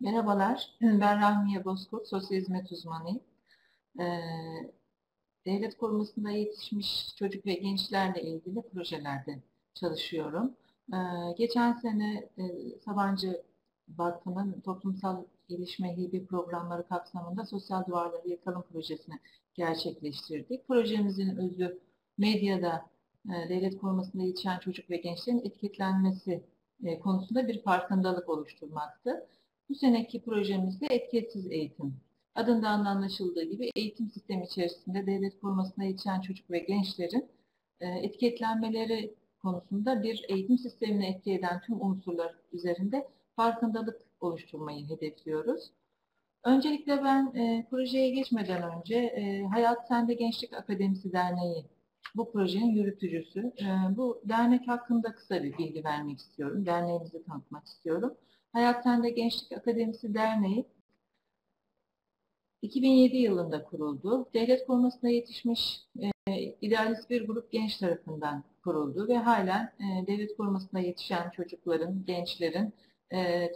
Merhabalar, ben Rahmiye Bozkurt, sosyal hizmet uzmanıyım. Devlet korumasında yetişmiş çocuk ve gençlerle ilgili projelerde çalışıyorum. Geçen sene Sabancı Vakfı'nın toplumsal gelişme hibe programları kapsamında Sosyal Duvarları Yıkalım projesini gerçekleştirdik. Projemizin özü medyada devlet korumasında yetişen çocuk ve gençlerin etiketlenmesi konusunda bir farkındalık oluşturmaktı. Bu seneki projemizde etiketsiz eğitim. Adından anlaşıldığı gibi eğitim sistemi içerisinde devlet korumasına yetişen çocuk ve gençlerin etiketlenmeleri konusunda bir eğitim sistemini etki eden tüm unsurlar üzerinde farkındalık oluşturmayı hedefliyoruz. Öncelikle ben projeye geçmeden önce Hayat Sende Gençlik Akademisi Derneği bu projenin yürütücüsü. Bu dernek hakkında kısa bir bilgi vermek istiyorum. Derneğimizi tanıtmak istiyorum. Hayat Sende Gençlik Akademisi Derneği 2007 yılında kuruldu. Devlet korumasına yetişmiş idealist bir grup genç tarafından kuruldu ve halen devlet korumasına yetişen çocukların, gençlerin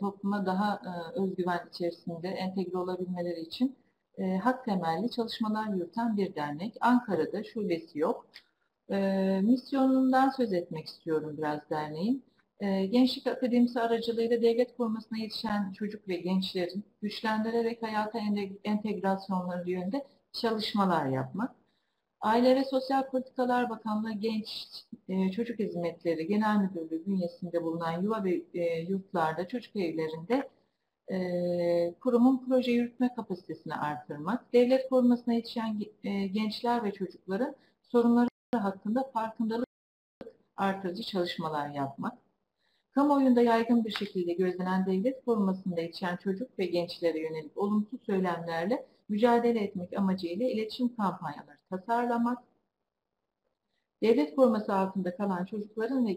topluma daha özgüven içerisinde entegre olabilmeleri için hak temelli çalışmalar yürüten bir dernek. Ankara'da şubesi yok. Misyonundan söz etmek istiyorum biraz derneğin. Gençlik Akademisi aracılığıyla devlet korumasına yetişen çocuk ve gençlerin güçlendirerek hayata entegrasyonları yönünde çalışmalar yapmak. Aile ve Sosyal Politikalar Bakanlığı Genç Çocuk Hizmetleri Genel Müdürlüğü bünyesinde bulunan yuva ve yurtlarda, çocuk evlerinde kurumun proje yürütme kapasitesini artırmak, devlet korumasına yetişen gençler ve çocukların sorunları hakkında farkındalık artırıcı çalışmalar yapmak, kamuoyunda yaygın bir şekilde gözlenen devlet korumasında yetişen çocuk ve gençlere yönelik olumsuz söylemlerle mücadele etmek amacıyla iletişim kampanyaları tasarlamak, devlet koruması altında kalan çocukların ve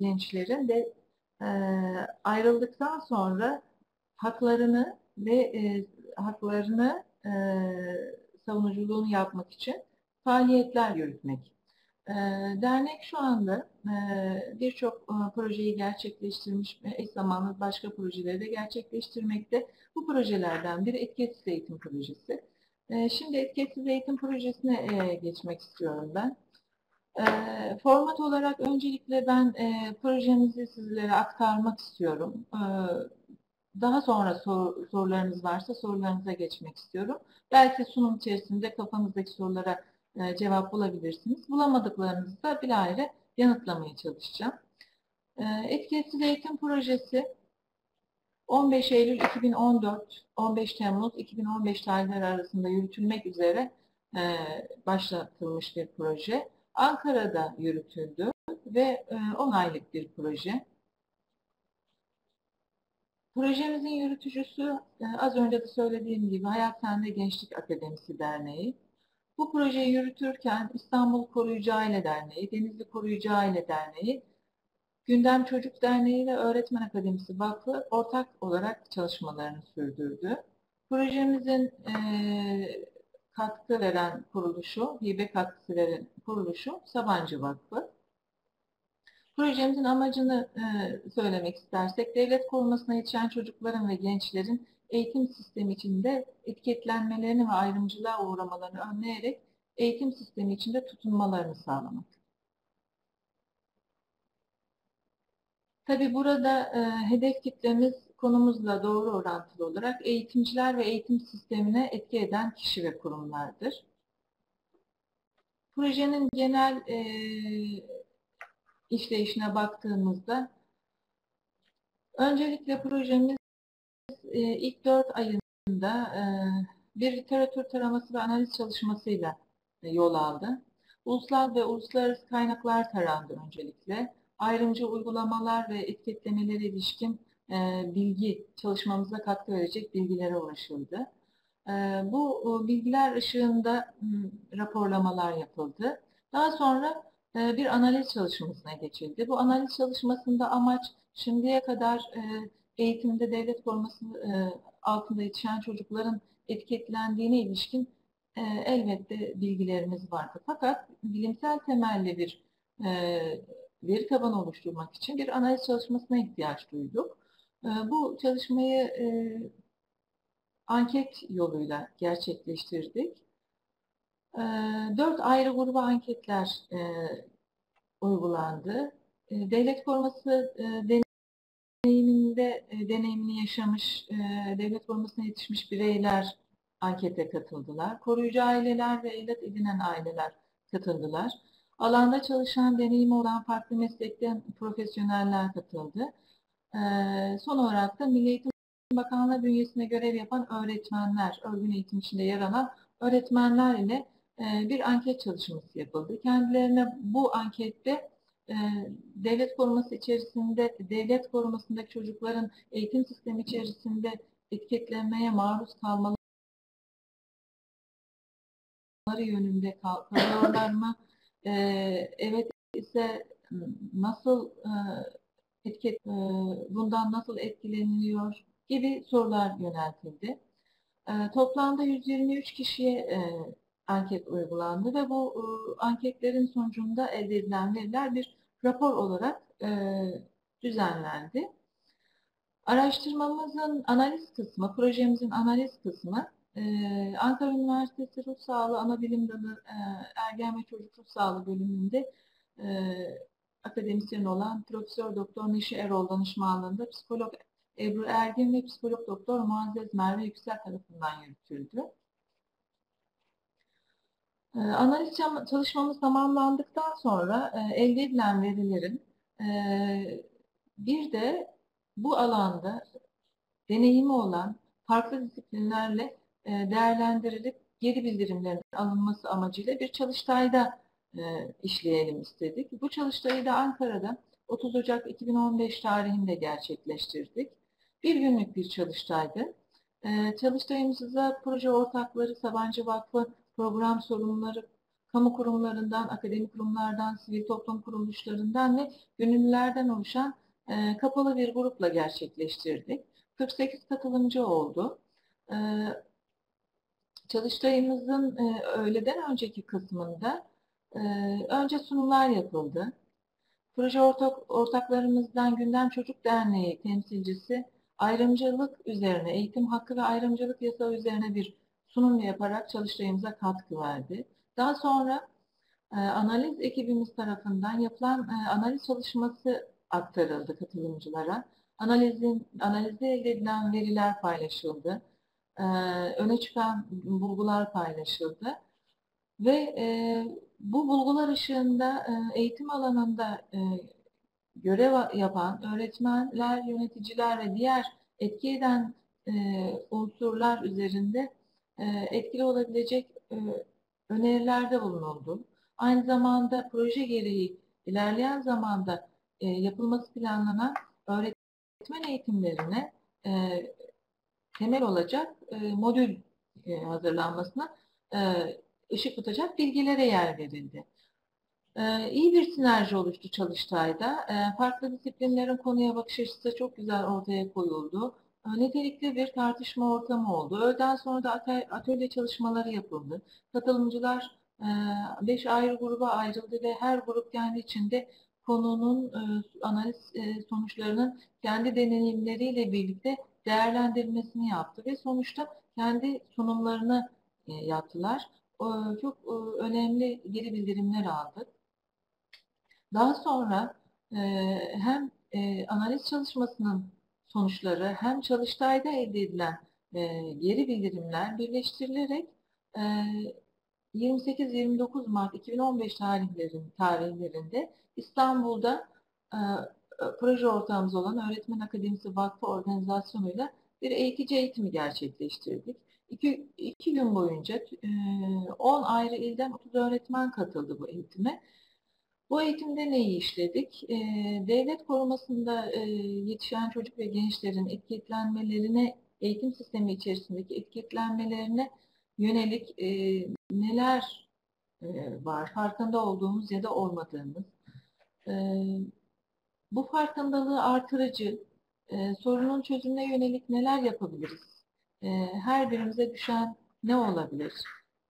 gençlerin de ayrıldıktan sonra haklarını ve savunuculuğunu yapmak için faaliyetler yürütmek. Dernek şu anda birçok projeyi gerçekleştirmiş, eş zamanlı başka projeleri de gerçekleştirmekte. Bu projelerden biri Etiketsiz Eğitim Projesi. Şimdi Etiketsiz Eğitim Projesi'ne geçmek istiyorum ben. Format olarak öncelikle ben projemizi sizlere aktarmak istiyorum. Daha sonra sorularınız varsa sorularınıza geçmek istiyorum. Belki sunum içerisinde kafanızdaki sorulara cevap bulabilirsiniz. Bulamadıklarınızı da bilahare yanıtlamaya çalışacağım. Etiketsiz Eğitim Projesi 15 Eylül 2014, 15 Temmuz 2015 tarihleri arasında yürütülmek üzere başlatılmış bir proje. Ankara'da yürütüldü ve 10 aylık bir proje. Projemizin yürütücüsü az önce de söylediğim gibi Hayat Sende Gençlik Akademisi Derneği. Bu projeyi yürütürken İstanbul Koruyucu Aile Derneği, Denizli Koruyucu Aile Derneği, Gündem Çocuk Derneği ve Öğretmen Akademisi Vakfı ortak olarak çalışmalarını sürdürdü. Projemizin katkı veren kuruluşu, hibe katkısı veren kuruluşu Sabancı Vakfı. Projemizin amacını söylemek istersek, devlet korumasına yetişen çocukların ve gençlerin eğitim sistemi içinde etiketlenmelerini ve ayrımcılığa uğramalarını önleyerek eğitim sistemi içinde tutunmalarını sağlamak. Tabii burada hedef kitlemiz konumuzla doğru orantılı olarak eğitimciler ve eğitim sistemine etki eden kişi ve kurumlardır. Projenin genel işleyişine baktığımızda öncelikle projemiz ilk 4 ayında bir literatür taraması ve analiz çalışmasıyla yol aldı. Ulusal ve uluslararası kaynaklar tarandı öncelikle. Ayrımcı uygulamalar ve etiketlemelere ilişkin bilgi, çalışmamıza katkı verecek bilgilere ulaşıldı. Bu bilgiler ışığında raporlamalar yapıldı. Daha sonra bir analiz çalışmasına geçildi. Bu analiz çalışmasında amaç şimdiye kadar eğitimde devlet koruması altında yetişen çocukların etiketlendiğine ilişkin elbette bilgilerimiz vardı. Fakat bilimsel temelli bir veri tabanı oluşturmak için bir analiz çalışmasına ihtiyaç duyduk. Bu çalışmayı anket yoluyla gerçekleştirdik. 4 ayrı gruba anketler uygulandı. Devlet forması deneyimini yaşamış, devlet formasına yetişmiş bireyler ankete katıldılar. Koruyucu aileler ve evlat edinen aileler katıldılar. Alanda çalışan, deneyimi olan farklı meslekten profesyoneller katıldı. Son olarak da Milli Eğitim Bakanlığı bünyesinde görev yapan öğretmenler, örgün eğitim içinde yer alan öğretmenler ile bir anket çalışması yapıldı. Kendilerine bu ankette devlet koruması içerisinde, devlet korumasındaki çocukların eğitim sistemi içerisinde etiketlenmeye maruz kalmaları yönünde kalıyorlar mı? Evet ise nasıl bundan nasıl etkileniliyor gibi sorular yöneltildi. Toplamda 123 kişiye anket uygulandı ve bu anketlerin sonucunda elde edilen veriler bir rapor olarak düzenlendi. Araştırmamızın analiz kısmı, projemizin analiz kısmı Ankara Üniversitesi Ruh Sağlığı Anabilim Dalı Ergen ve Çocuk Ruh Sağlığı bölümünde akademisyen olan Prof. Dr. Neşe Erol danışmanlığında psikolog Ebru Ergin ve psikolog Doktor Muazzez Merve Yüksel tarafından yürütüldü. Analiz çalışmamız tamamlandıktan sonra elde edilen verilerin bir de bu alanda deneyimi olan farklı disiplinlerle değerlendirilip geri bildirimlerin alınması amacıyla bir çalıştayda işleyelim istedik. Bu çalıştayı da Ankara'da 30 Ocak 2015 tarihinde gerçekleştirdik. Bir günlük bir çalıştaydı. Çalıştayımıza proje ortakları, Sabancı Vakfı, program sorumluları, kamu kurumlarından, akademik kurumlardan, sivil toplum kuruluşlarından ve gönüllülerden oluşan kapalı bir grupla gerçekleştirdik. 48 katılımcı oldu. Çalıştayımızın öğleden önceki kısmında önce sunumlar yapıldı. Proje ortaklarımızdan Gündem Çocuk Derneği temsilcisi ayrımcılık üzerine, eğitim hakkı ve ayrımcılık yasağı üzerine bir sunum yaparak çalıştayımıza katkı verdi. Daha sonra analiz ekibimiz tarafından yapılan analiz çalışması aktarıldı katılımcılara. Analizde elde edilen veriler paylaşıldı. Öne çıkan bulgular paylaşıldı. Ve bu bulgular ışığında eğitim alanında görev yapan öğretmenler, yöneticiler ve diğer etki eden unsurlar üzerinde etkili olabilecek önerilerde bulunuldu. Aynı zamanda proje gereği ilerleyen zamanda yapılması planlanan öğretmen eğitimlerine temel olacak modül hazırlanmasına ışık tutacak bilgilere yer verildi. İyi bir sinerji oluştu çalıştayda. Farklı disiplinlerin konuya bakış açısı çok güzel ortaya koyuldu. Nitelikli bir tartışma ortamı oldu. Öğleden sonra da atölye çalışmaları yapıldı. Katılımcılar 5 ayrı gruba ayrıldı ve her grup kendi içinde konunun analiz sonuçlarının kendi deneyimleriyle birlikte değerlendirilmesini yaptı ve sonuçta kendi sunumlarını yaptılar. Çok önemli geri bildirimler aldık. Daha sonra hem analiz çalışmasının sonuçları hem çalıştayda elde edilen geri bildirimler birleştirilerek 28-29 Mart 2015 tarihlerinde İstanbul'da proje ortağımız olan Öğretmen Akademisi Vakfı organizasyonuyla bir eğitici eğitimi gerçekleştirdik. İki gün boyunca 10 ayrı ilden 30 öğretmen katıldı bu eğitime. Bu eğitimde neyi işledik? Devlet korumasında yetişen çocuk ve gençlerin etiketlenmelerine, eğitim sistemi içerisindeki etiketlenmelerine yönelik neler var? Farkında olduğumuz ya da olmadığımız. Bu farkındalığı artırıcı, sorunun çözümüne yönelik neler yapabiliriz? Her birimize düşen ne olabilir?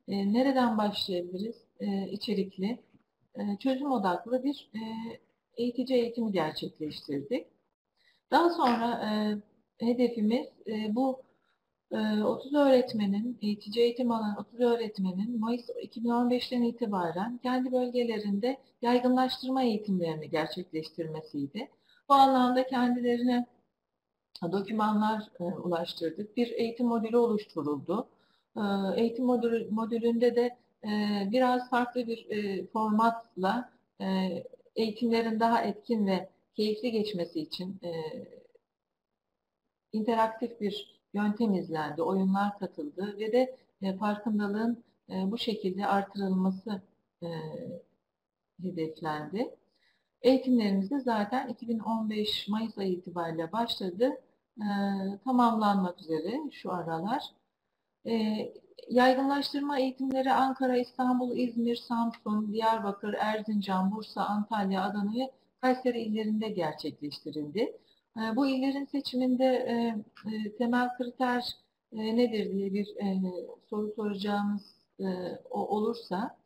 Nereden başlayabiliriz? İçerikli, çözüm odaklı bir eğitici eğitimi gerçekleştirdik. Daha sonra hedefimiz bu 30 öğretmenin, eğitici eğitim alan 30 öğretmenin Mayıs 2015'ten itibaren kendi bölgelerinde yaygınlaştırma eğitimlerini gerçekleştirmesiydi. Bu anlamda kendilerine dokümanlar ulaştırdık. Bir eğitim modülü oluşturuldu. Eğitim modülünde de biraz farklı bir formatla eğitimlerin daha etkin ve keyifli geçmesi için interaktif bir yöntem izlendi, oyunlar katıldı ve de farkındalığın bu şekilde artırılması hedeflendi. Eğitimlerimiz de zaten 2015 Mayıs ayı itibariyle başladı, tamamlanmak üzere şu aralar. Yaygınlaştırma eğitimleri Ankara, İstanbul, İzmir, Samsun, Diyarbakır, Erzincan, Bursa, Antalya, Adana ve Kayseri illerinde gerçekleştirildi. Bu illerin seçiminde temel kriter nedir diye bir soru soracağımız olursa,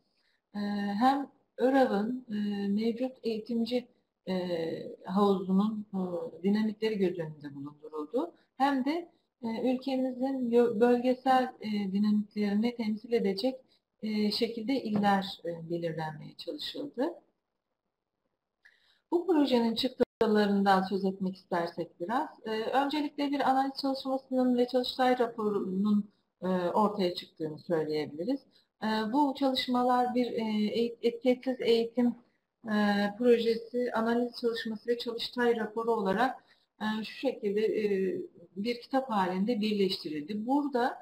hem ÖRAV'ın mevcut eğitimci havuzunun dinamikleri göz önünde bulunduruldu, hem de ülkemizin bölgesel dinamiklerini temsil edecek şekilde iller belirlenmeye çalışıldı. Bu projenin çıktılarından söz etmek istersek biraz. Öncelikle bir analiz çalışmasının ve Çalıştay raporunun ortaya çıktığını söyleyebiliriz. Bu çalışmalar bir etiketsiz eğitim projesi, analiz çalışması ve Çalıştay raporu olarak şu şekilde bir kitap halinde birleştirildi. Burada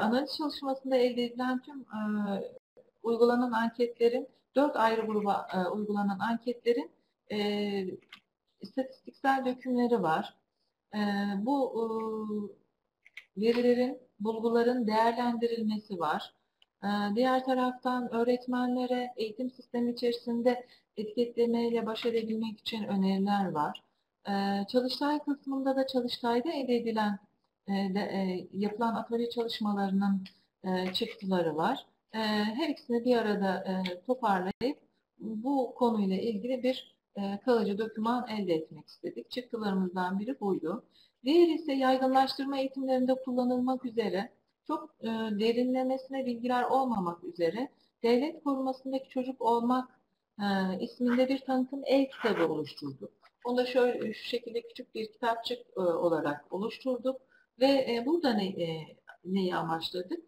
analiz çalışmasında elde edilen tüm uygulanan anketlerin, 4 ayrı gruba uygulanan anketlerin istatistiksel dökümleri var. Bu verilerin, bulguların değerlendirilmesi var. Diğer taraftan öğretmenlere eğitim sistemi içerisinde etiketlemeyle baş edebilmek için öneriler var. Çalıştay kısmında da Çalıştay'da elde edilen, yapılan atölye çalışmalarının çıktıları var. Her ikisini bir arada toparlayıp bu konuyla ilgili bir kalıcı doküman elde etmek istedik. Çıktılarımızdan biri buydu. Diğeri ise yaygınlaştırma eğitimlerinde kullanılmak üzere, çok derinlemesine bilgiler olmamak üzere, devlet korumasındaki çocuk olmak isminde bir tanıtım el-kitabı oluşturduk. Onu da şöyle, şu şekilde küçük bir kitapçık olarak oluşturduk ve burada neyi amaçladık?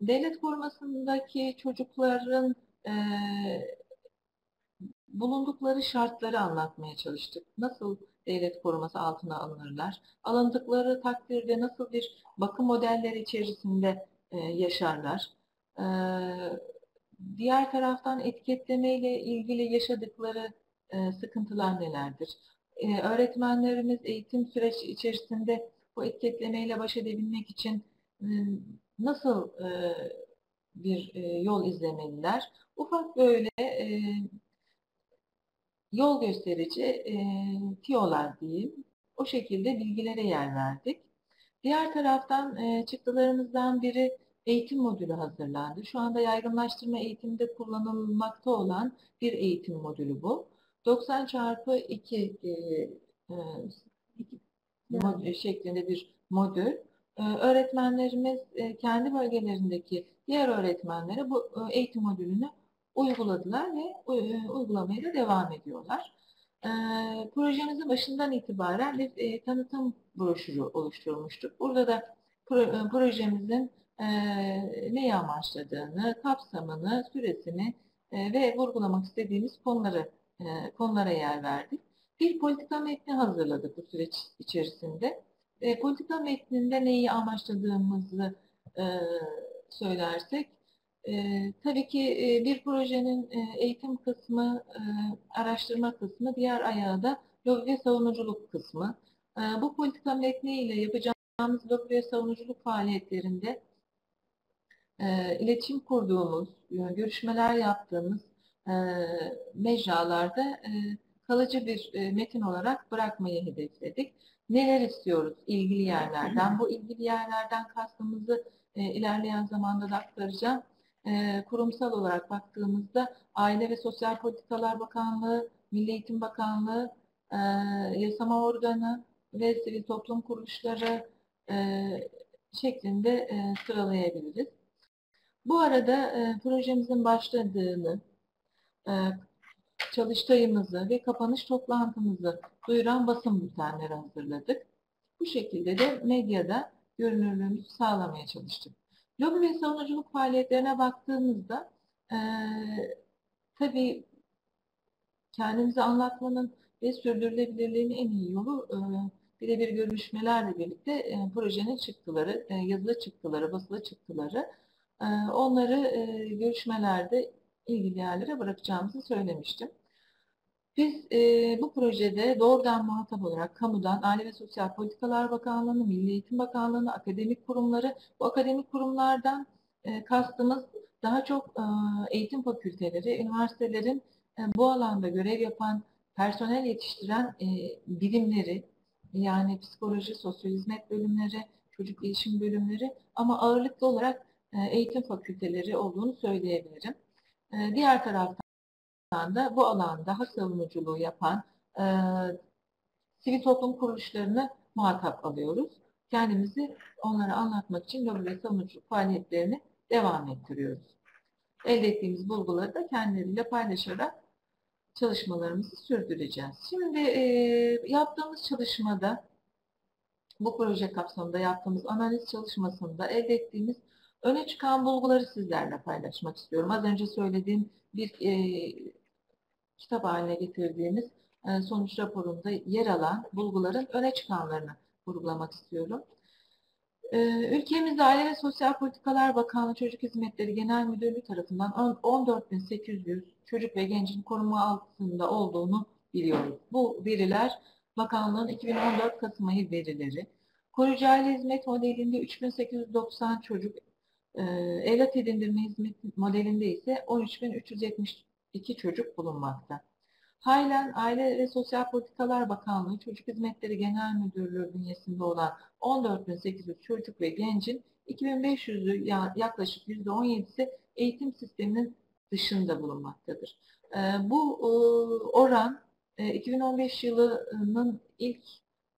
Devlet korumasındaki çocukların bulundukları şartları anlatmaya çalıştık. Nasıl devlet koruması altına alınırlar, alındıkları takdirde nasıl bir bakım modelleri içerisinde yaşarlar. Diğer taraftan etiketleme ile ilgili yaşadıkları sıkıntılar nelerdir? Öğretmenlerimiz eğitim süreci içerisinde bu etiketlemeyle baş edebilmek için nasıl bir yol izlemeliler? Ufak böyle yol gösterici tiyolar diyeyim. O şekilde bilgilere yer verdik. Diğer taraftan çıktılarımızdan biri eğitim modülü hazırlandı. Şu anda yaygınlaştırma eğitimde kullanılmakta olan bir eğitim modülü bu. 90x2 şeklinde bir modül. Öğretmenlerimiz kendi bölgelerindeki diğer öğretmenlere bu eğitim modülünü uyguladılar ve uygulamaya da devam ediyorlar. Projemizin başından itibaren bir tanıtım broşürü oluşturmuştuk. Burada da projemizin neyi amaçladığını, kapsamını, süresini ve vurgulamak istediğimiz konulara yer verdik. Bir politika metni hazırladık bu süreç içerisinde. Politika metninde neyi amaçladığımızı söylersek, tabii ki bir projenin eğitim kısmı, araştırma kısmı, diğer ayağı da lobi ve savunuculuk kısmı. Bu politika metniyle yapacağımız lobi ve savunuculuk faaliyetlerinde iletişim kurduğumuz, görüşmeler yaptığımız mecralarda kalıcı bir metin olarak bırakmayı hedefledik. Neler istiyoruz ilgili yerlerden? Bu ilgili yerlerden kastımızı ilerleyen zamanda da aktaracağım. Kurumsal olarak baktığımızda Aile ve Sosyal Politikalar Bakanlığı, Milli Eğitim Bakanlığı, Yasama Organı, ve sivil toplum kuruluşları şeklinde sıralayabiliriz. Bu arada projemizin başladığını, çalıştayımızı ve kapanış toplantımızı duyuran basın bültenleri hazırladık. Bu şekilde de medyada görünürlüğümüzü sağlamaya çalıştık. Lobi ve savunuculuk faaliyetlerine baktığımızda tabii kendimizi anlatmanın ve sürdürülebilirliğin en iyi yolu birebir görüşmelerle birlikte projenin çıktıları, yazılı çıktıları, basılı çıktıları, onları görüşmelerde ilgili yerlere bırakacağımızı söylemiştim. Biz bu projede doğrudan muhatap olarak kamudan, Aile ve Sosyal Politikalar Bakanlığı'nı, Milli Eğitim Bakanlığı'nı, akademik kurumları, bu akademik kurumlardan kastımız daha çok eğitim fakülteleri, üniversitelerin bu alanda görev yapan, personel yetiştiren bilimleri, yani psikoloji, sosyal hizmet bölümleri, çocuk gelişim bölümleri, ama ağırlıklı olarak eğitim fakülteleri olduğunu söyleyebilirim. Diğer taraftan da bu alanda hak savunuculuğu yapan sivil toplum kuruluşlarını muhatap alıyoruz. Kendimizi onlara anlatmak için lobi ve savunuculuk faaliyetlerini devam ettiriyoruz. Elde ettiğimiz bulguları da kendileriyle paylaşarak çalışmalarımızı sürdüreceğiz. Şimdi yaptığımız çalışmada, bu proje kapsamında yaptığımız analiz çalışmasında elde ettiğimiz öne çıkan bulguları sizlerle paylaşmak istiyorum. Az önce söylediğim bir kitap haline getirdiğimiz sonuç raporunda yer alan bulguların öne çıkanlarını vurgulamak istiyorum. Ülkemizde Aile ve Sosyal Politikalar Bakanlığı Çocuk Hizmetleri Genel Müdürlüğü tarafından 14.800 çocuk ve gencin koruma altında olduğunu biliyoruz. Bu veriler bakanlığın 2014 Kasım ayı verileri. Koruyucu aile hizmet modelinde 3.890 çocuk, evlat edindirme hizmet modelinde ise 13.372 çocuk bulunmakta. Halen Aile ve Sosyal Politikalar Bakanlığı Çocuk Hizmetleri Genel Müdürlüğü bünyesinde olan 14.800 çocuk ve gencin 2.500'ü, yaklaşık %17'si eğitim sisteminin dışında bulunmaktadır. Bu oran 2015 yılının ilk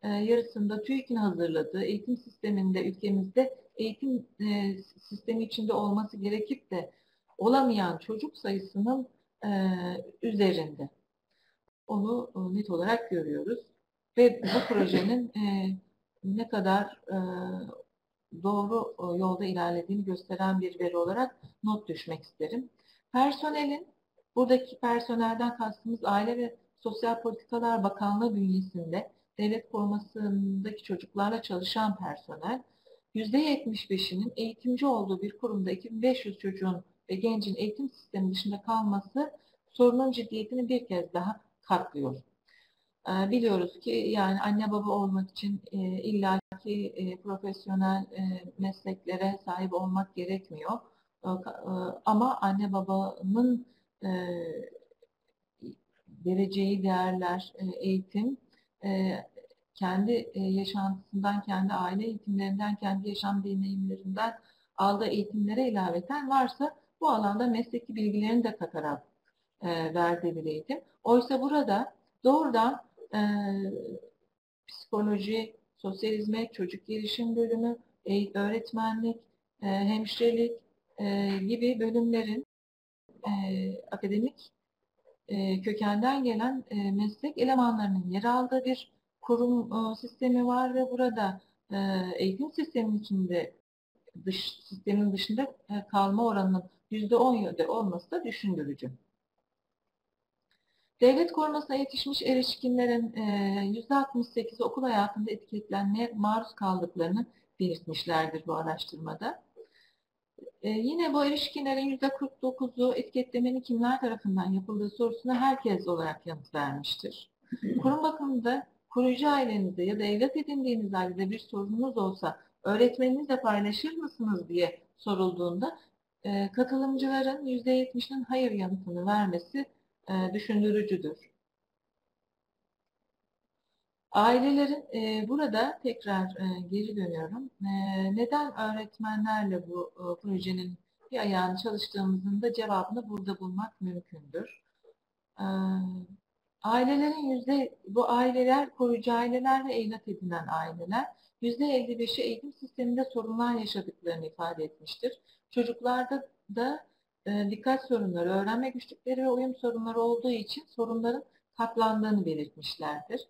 yarısında TÜİK'in hazırladığı eğitim sisteminde, ülkemizde eğitim sistemi içinde olması gerekip de olamayan çocuk sayısının üzerinde. Onu net olarak görüyoruz ve bu projenin ne kadar doğru yolda ilerlediğini gösteren bir veri olarak not düşmek isterim. Personelin, buradaki personelden kastımız Aile ve Sosyal Politikalar Bakanlığı bünyesinde devlet korumasındaki çocuklarla çalışan personel, %75'inin eğitimci olduğu bir kurumda 2500 çocuğun ve gencin eğitim sistemi dışında kalması sorunun ciddiyetini bir kez daha katlıyor. Biliyoruz ki yani anne baba olmak için illaki profesyonel mesleklere sahip olmak gerekmiyor. Ama anne babanın vereceği değerler, eğitim, kendi yaşantısından, kendi aile eğitimlerinden, kendi yaşam deneyimlerinden aldığı eğitimlere ilaveten varsa bu alanda mesleki bilgilerini de katarak verilebilirdi. Oysa burada doğrudan psikoloji, sosyal hizmet, çocuk gelişim bölümü, öğretmenlik, hemşirelik gibi bölümlerin akademik kökenden gelen meslek elemanlarının yer aldığı bir kurum sistemi var ve burada eğitim sisteminin içinde, sistemin dışında kalma oranının %17 olması da düşündürücü. Devlet korumasına yetişmiş erişkinlerin %68'i okul hayatında etiketlenmeye maruz kaldıklarını belirtmişlerdir bu araştırmada. Yine bu erişkinlerin %49'u etiketlemenin kimler tarafından yapıldığı sorusuna herkes olarak yanıt vermiştir. Kurum bakımında koruyucu ailenizde ya da evlat edindiğiniz ailede bir sorununuz olsa öğretmeninizle paylaşır mısınız diye sorulduğunda katılımcıların %70'inin hayır yanıtını vermesi düşündürücüdür. Ailelerin, burada tekrar geri dönüyorum, neden öğretmenlerle bu projenin bir ayağını çalıştığımızın da cevabını burada bulmak mümkündür. Ailelerin bu aileler, koruyucu aileler ve evlat edinen aileler %55'i eğitim sisteminde sorunlar yaşadıklarını ifade etmiştir. Çocuklarda da dikkat sorunları, öğrenme güçlükleri ve uyum sorunları olduğu için sorunların katlandığını belirtmişlerdir.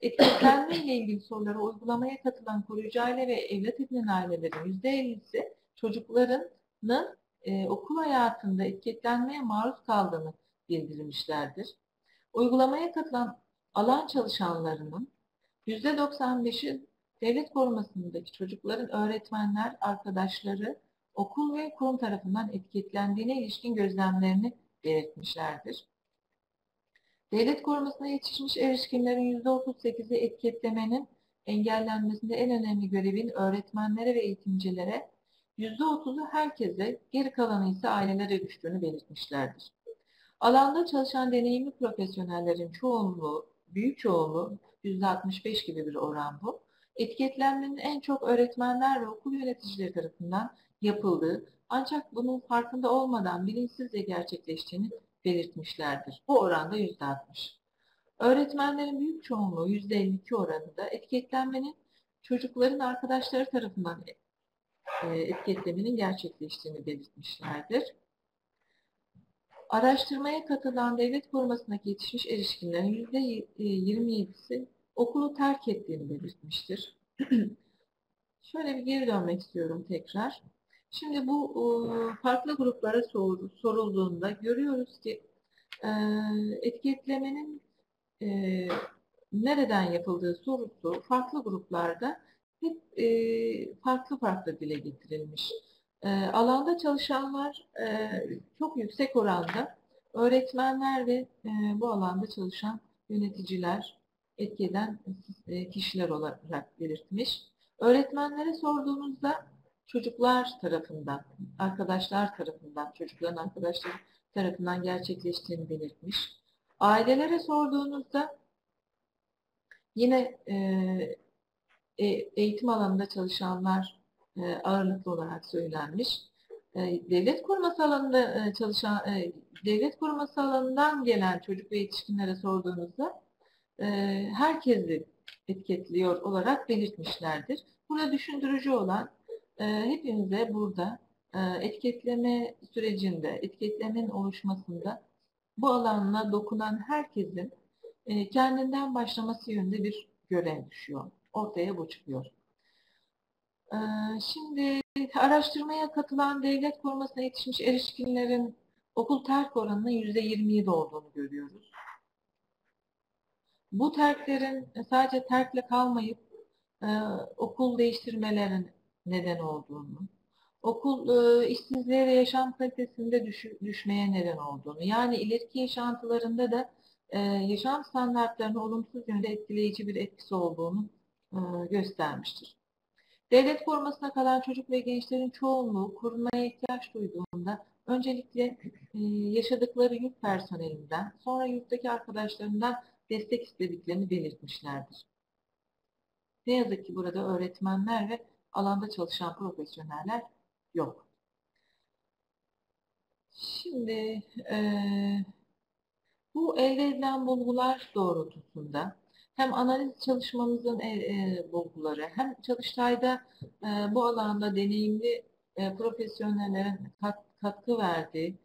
Etiketlenme ile ilgili sorulara uygulamaya katılan koruyucu aile ve evlat edinen ailelerin %50'si çocuklarının okul hayatında etiketlenmeye maruz kaldığını bildirmişlerdir. Uygulamaya katılan alan çalışanlarının %95'i devlet korumasındaki çocukların öğretmenler, arkadaşları, okul ve kurum tarafından etiketlendiğine ilişkin gözlemlerini belirtmişlerdir. Devlet korumasına yetişmiş erişkinlerin %38'i etiketlemenin engellenmesinde en önemli görevin öğretmenlere ve eğitimcilere, %30'u herkese, geri kalanı ise ailelere düştüğünü belirtmişlerdir. Alanda çalışan deneyimli profesyonellerin çoğunluğu, büyük çoğunluğu, %65 gibi bir oran bu, etiketlenmenin en çok öğretmenler ve okul yöneticileri tarafından yapıldığı, ancak bunun farkında olmadan bilinçsizce gerçekleştiğini belirtmişlerdir. Bu oranda %60. Öğretmenlerin büyük çoğunluğu %52 oranında etiketlenmenin çocukların arkadaşları tarafından etiketlemenin gerçekleştiğini belirtmişlerdir. Araştırmaya katılan devlet korumasındaki yetişmiş erişkinlerin %27'si okulu terk ettiğini belirtmiştir. Şöyle bir geri dönmek istiyorum tekrar. Şimdi bu farklı gruplara sorulduğunda görüyoruz ki etiketlemenin nereden yapıldığı sorusu farklı gruplarda hep farklı farklı dile getirilmiş. Alanda çalışanlar çok yüksek oranda öğretmenler ve bu alanda çalışan yöneticiler, etkeden kişiler olarak belirtmiş. Öğretmenlere sorduğumuzda çocuklar tarafından, arkadaşlar tarafından, çocukların arkadaşları tarafından gerçekleştiğini belirtmiş. Ailelere sorduğunuzda yine eğitim alanında çalışanlar ağırlıklı olarak söylenmiş. Devlet koruması alanında çalışan, devlet koruması alanından gelen çocuk ve yetişkinlere sorduğunuzda herkesi etiketliyor olarak belirtmişlerdir. Burada düşündürücü olan hepimize burada etiketleme sürecinde, etiketlemenin oluşmasında bu alanına dokunan herkesin kendinden başlaması yönünde bir görev düşüyor. Ortaya bu çıkıyor. Şimdi araştırmaya katılan devlet korumasına yetişmiş erişkinlerin okul terk oranının %27 olduğunu görüyoruz. Bu terklerin sadece terkle kalmayıp okul değiştirmelerin neden olduğunu, okul işsizliğe ve yaşam kalitesinde düşmeye neden olduğunu, yani ileriki yaşantılarında da yaşam standartlarını olumsuz yönde etkileyici bir etkisi olduğunu göstermiştir. Devlet korumasına kalan çocuk ve gençlerin çoğunluğu korunmaya ihtiyaç duyduğunda öncelikle yaşadıkları yurt personelinden, sonra yurttaki arkadaşlarından destek istediklerini belirtmişlerdir. Ne yazık ki burada öğretmenler ve alanda çalışan profesyoneller yok. Şimdi bu elde edilen bulgular doğrultusunda hem analiz çalışmamızın bulguları, hem Çalıştay'da bu alanda deneyimli profesyonellerin katkı verdiği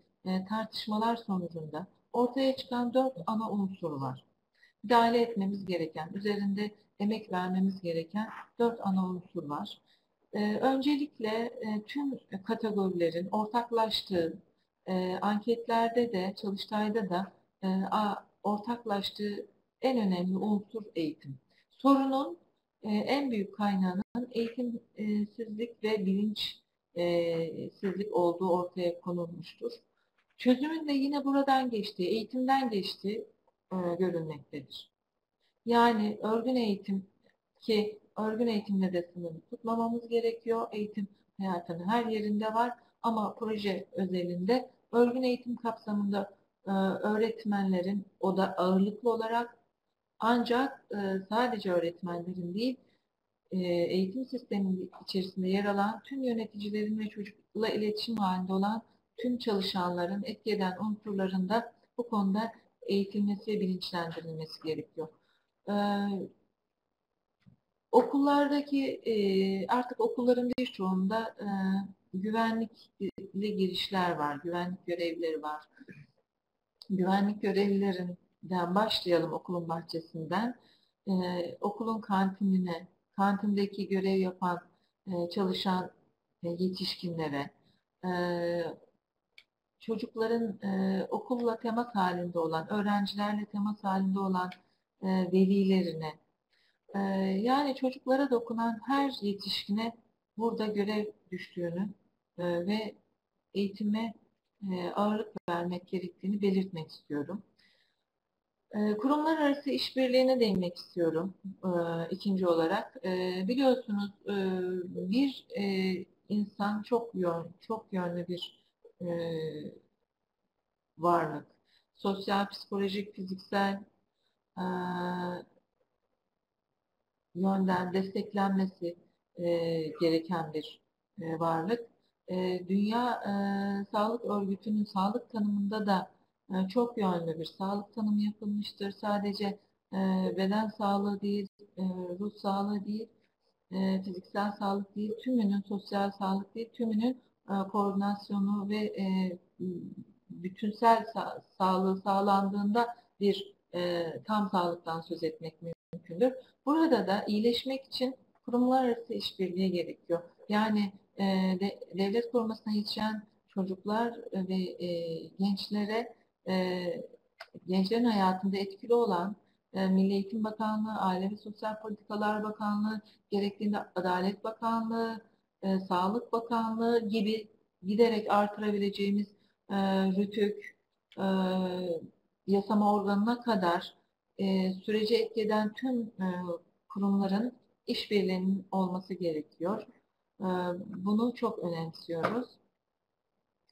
tartışmalar sonucunda ortaya çıkan 4 ana unsur var. Müdahale etmemiz gereken, üzerinde emek vermemiz gereken 4 ana unsur var. Öncelikle tüm kategorilerin ortaklaştığı, anketlerde de, Çalıştay'da da ortaklaştığı en önemli unsur eğitim. Sorunun en büyük kaynağının eğitimsizlik ve bilinçsizlik olduğu ortaya konulmuştur. Çözümün de yine buradan geçtiği, eğitimden geçtiği görülmektedir. Yani örgün eğitim, ki örgün eğitimde de sınırı tutmamamız gerekiyor. Eğitim hayatının her yerinde var ama proje özelinde örgün eğitim kapsamında öğretmenlerin, o da ağırlıklı olarak, ancak sadece öğretmenlerin değil, eğitim sisteminin içerisinde yer alan tüm yöneticilerin ve çocukla iletişim halinde olan tüm çalışanların, etki eden unsurlarında bu konuda eğitilmesi ve bilinçlendirilmesi gerekiyor. Okullardaki, artık okulların birçoğunda güvenlikli girişler var, güvenlik görevlileri var. Güvenlik görevlilerinden başlayalım, okulun bahçesinden. Okulun kantinine, kantindeki görev yapan, çalışan yetişkinlere, çocukların okulla temas halinde olan, öğrencilerle temas halinde olan velilerine, yani çocuklara dokunan her yetişkine burada görev düştüğünü ve eğitime ağırlık vermek gerektiğini belirtmek istiyorum. Kurumlar arası işbirliğine değinmek istiyorum ikinci olarak. Biliyorsunuz bir insan çok yönlü bir varlık. Sosyal, psikolojik, fiziksel yönden desteklenmesi gereken bir varlık. Dünya Sağlık Örgütü'nün sağlık tanımında da çok yönlü bir sağlık tanımı yapılmıştır. Sadece beden sağlığı değil, ruh sağlığı değil, fiziksel sağlık değil, tümünün, sosyal sağlık değil, tümünün koordinasyonu ve bütünsel sağlığı sağlandığında bir tam sağlıktan söz etmek mümkündür. Burada da iyileşmek için kurumlar arası işbirliği gerekiyor. Yani devlet korumasına yetişen çocuklar ve gençlere, gençlerin hayatında etkili olan Milli Eğitim Bakanlığı, Aile ve Sosyal Politikalar Bakanlığı, gerektiğinde Adalet Bakanlığı, Sağlık Bakanlığı gibi giderek artırabileceğimiz RTÜK, yasama organına kadar sürece etki eden tüm kurumların işbirliğinin olması gerekiyor. Bunu çok önemsiyoruz.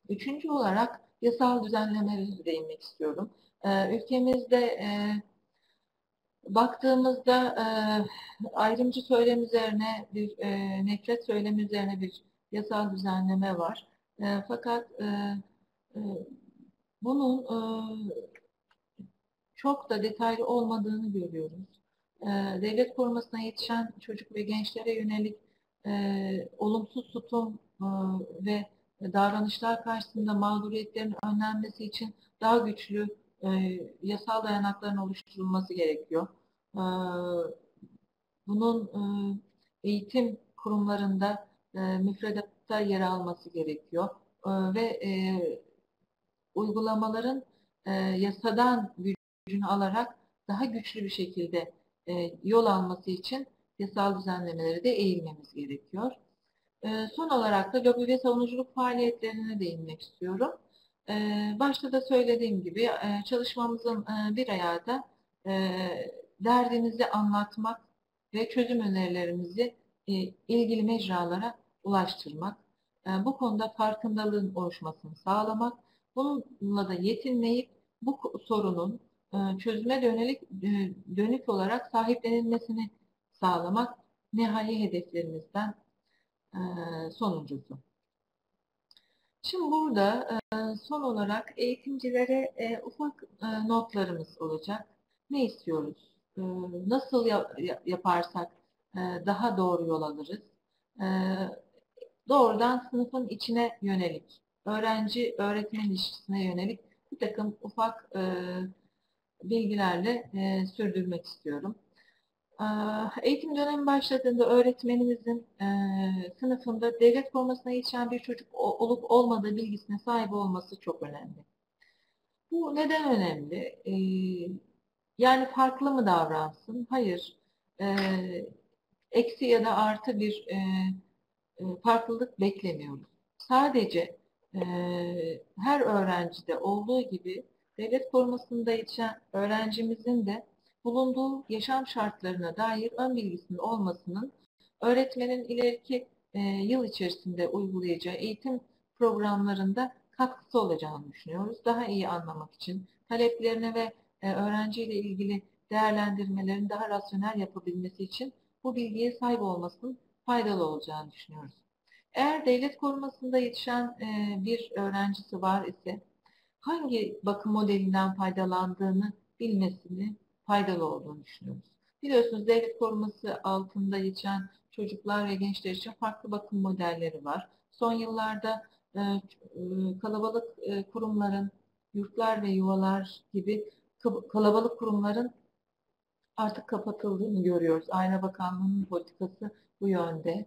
Üçüncü olarak yasal düzenlemelere değinmek istiyorum. Ülkemizde baktığımızda ayrımcı söylem üzerine bir, nefret söylemi üzerine bir yasal düzenleme var. Fakat bunun çok da detaylı olmadığını görüyoruz. Devlet korumasına yetişen çocuk ve gençlere yönelik olumsuz tutum ve davranışlar karşısında mağduriyetlerin önlenmesi için daha güçlü yasal dayanakların oluşturulması gerekiyor. Bunun eğitim kurumlarında müfredatta yer alması gerekiyor. Ve uygulamaların yasadan gücünü alarak daha güçlü bir şekilde yol alması için yasal düzenlemeleri de eğilmemiz gerekiyor. Son olarak da lobi ve savunuculuk faaliyetlerine değinmek istiyorum. Başta da söylediğim gibi çalışmamızın bir ayağı da derdimizi anlatmak ve çözüm önerilerimizi ilgili mecralara ulaştırmak. Bu konuda farkındalığın oluşmasını sağlamak. Bununla da yetinmeyip bu sorunun çözüme dönük olarak sahiplenilmesini sağlamak nihai hedeflerimizden sonuncusu. Şimdi burada son olarak eğitimcilere ufak notlarımız olacak. Ne istiyoruz? Nasıl yaparsak daha doğru yol alırız? Doğrudan sınıfın içine yönelik, öğrenci-öğretmen ilişkisine yönelik bir takım ufak bilgilerle sürdürmek istiyorum. Eğitim dönemi başladığında öğretmenimizin sınıfında devlet korumasına yetişen bir çocuk olup olmadığı bilgisine sahip olması çok önemli. Bu neden önemli? Yani farklı mı davransın? Hayır. Eksi ya da artı bir farklılık beklemiyoruz. Sadece her öğrencide olduğu gibi devlet korumasında yetişen öğrencimizin de bulunduğu yaşam şartlarına dair ön bilgisinin olmasının öğretmenin ileriki yıl içerisinde uygulayacağı eğitim programlarında katkısı olacağını düşünüyoruz. Daha iyi anlamak için taleplerine ve öğrenciyle ilgili değerlendirmelerin daha rasyonel yapabilmesi için bu bilgiye sahip olmasının faydalı olacağını düşünüyoruz. Eğer devlet korumasında yetişen bir öğrencisi var ise hangi bakım modelinden faydalandığını bilmesini faydalı olduğunu düşünüyoruz. Biliyorsunuz devlet koruması altında geçen çocuklar ve gençler için farklı bakım modelleri var. Son yıllarda kalabalık kurumların, yurtlar ve yuvalar gibi kalabalık kurumların artık kapatıldığını görüyoruz. Aile Bakanlığı'nın politikası bu yönde.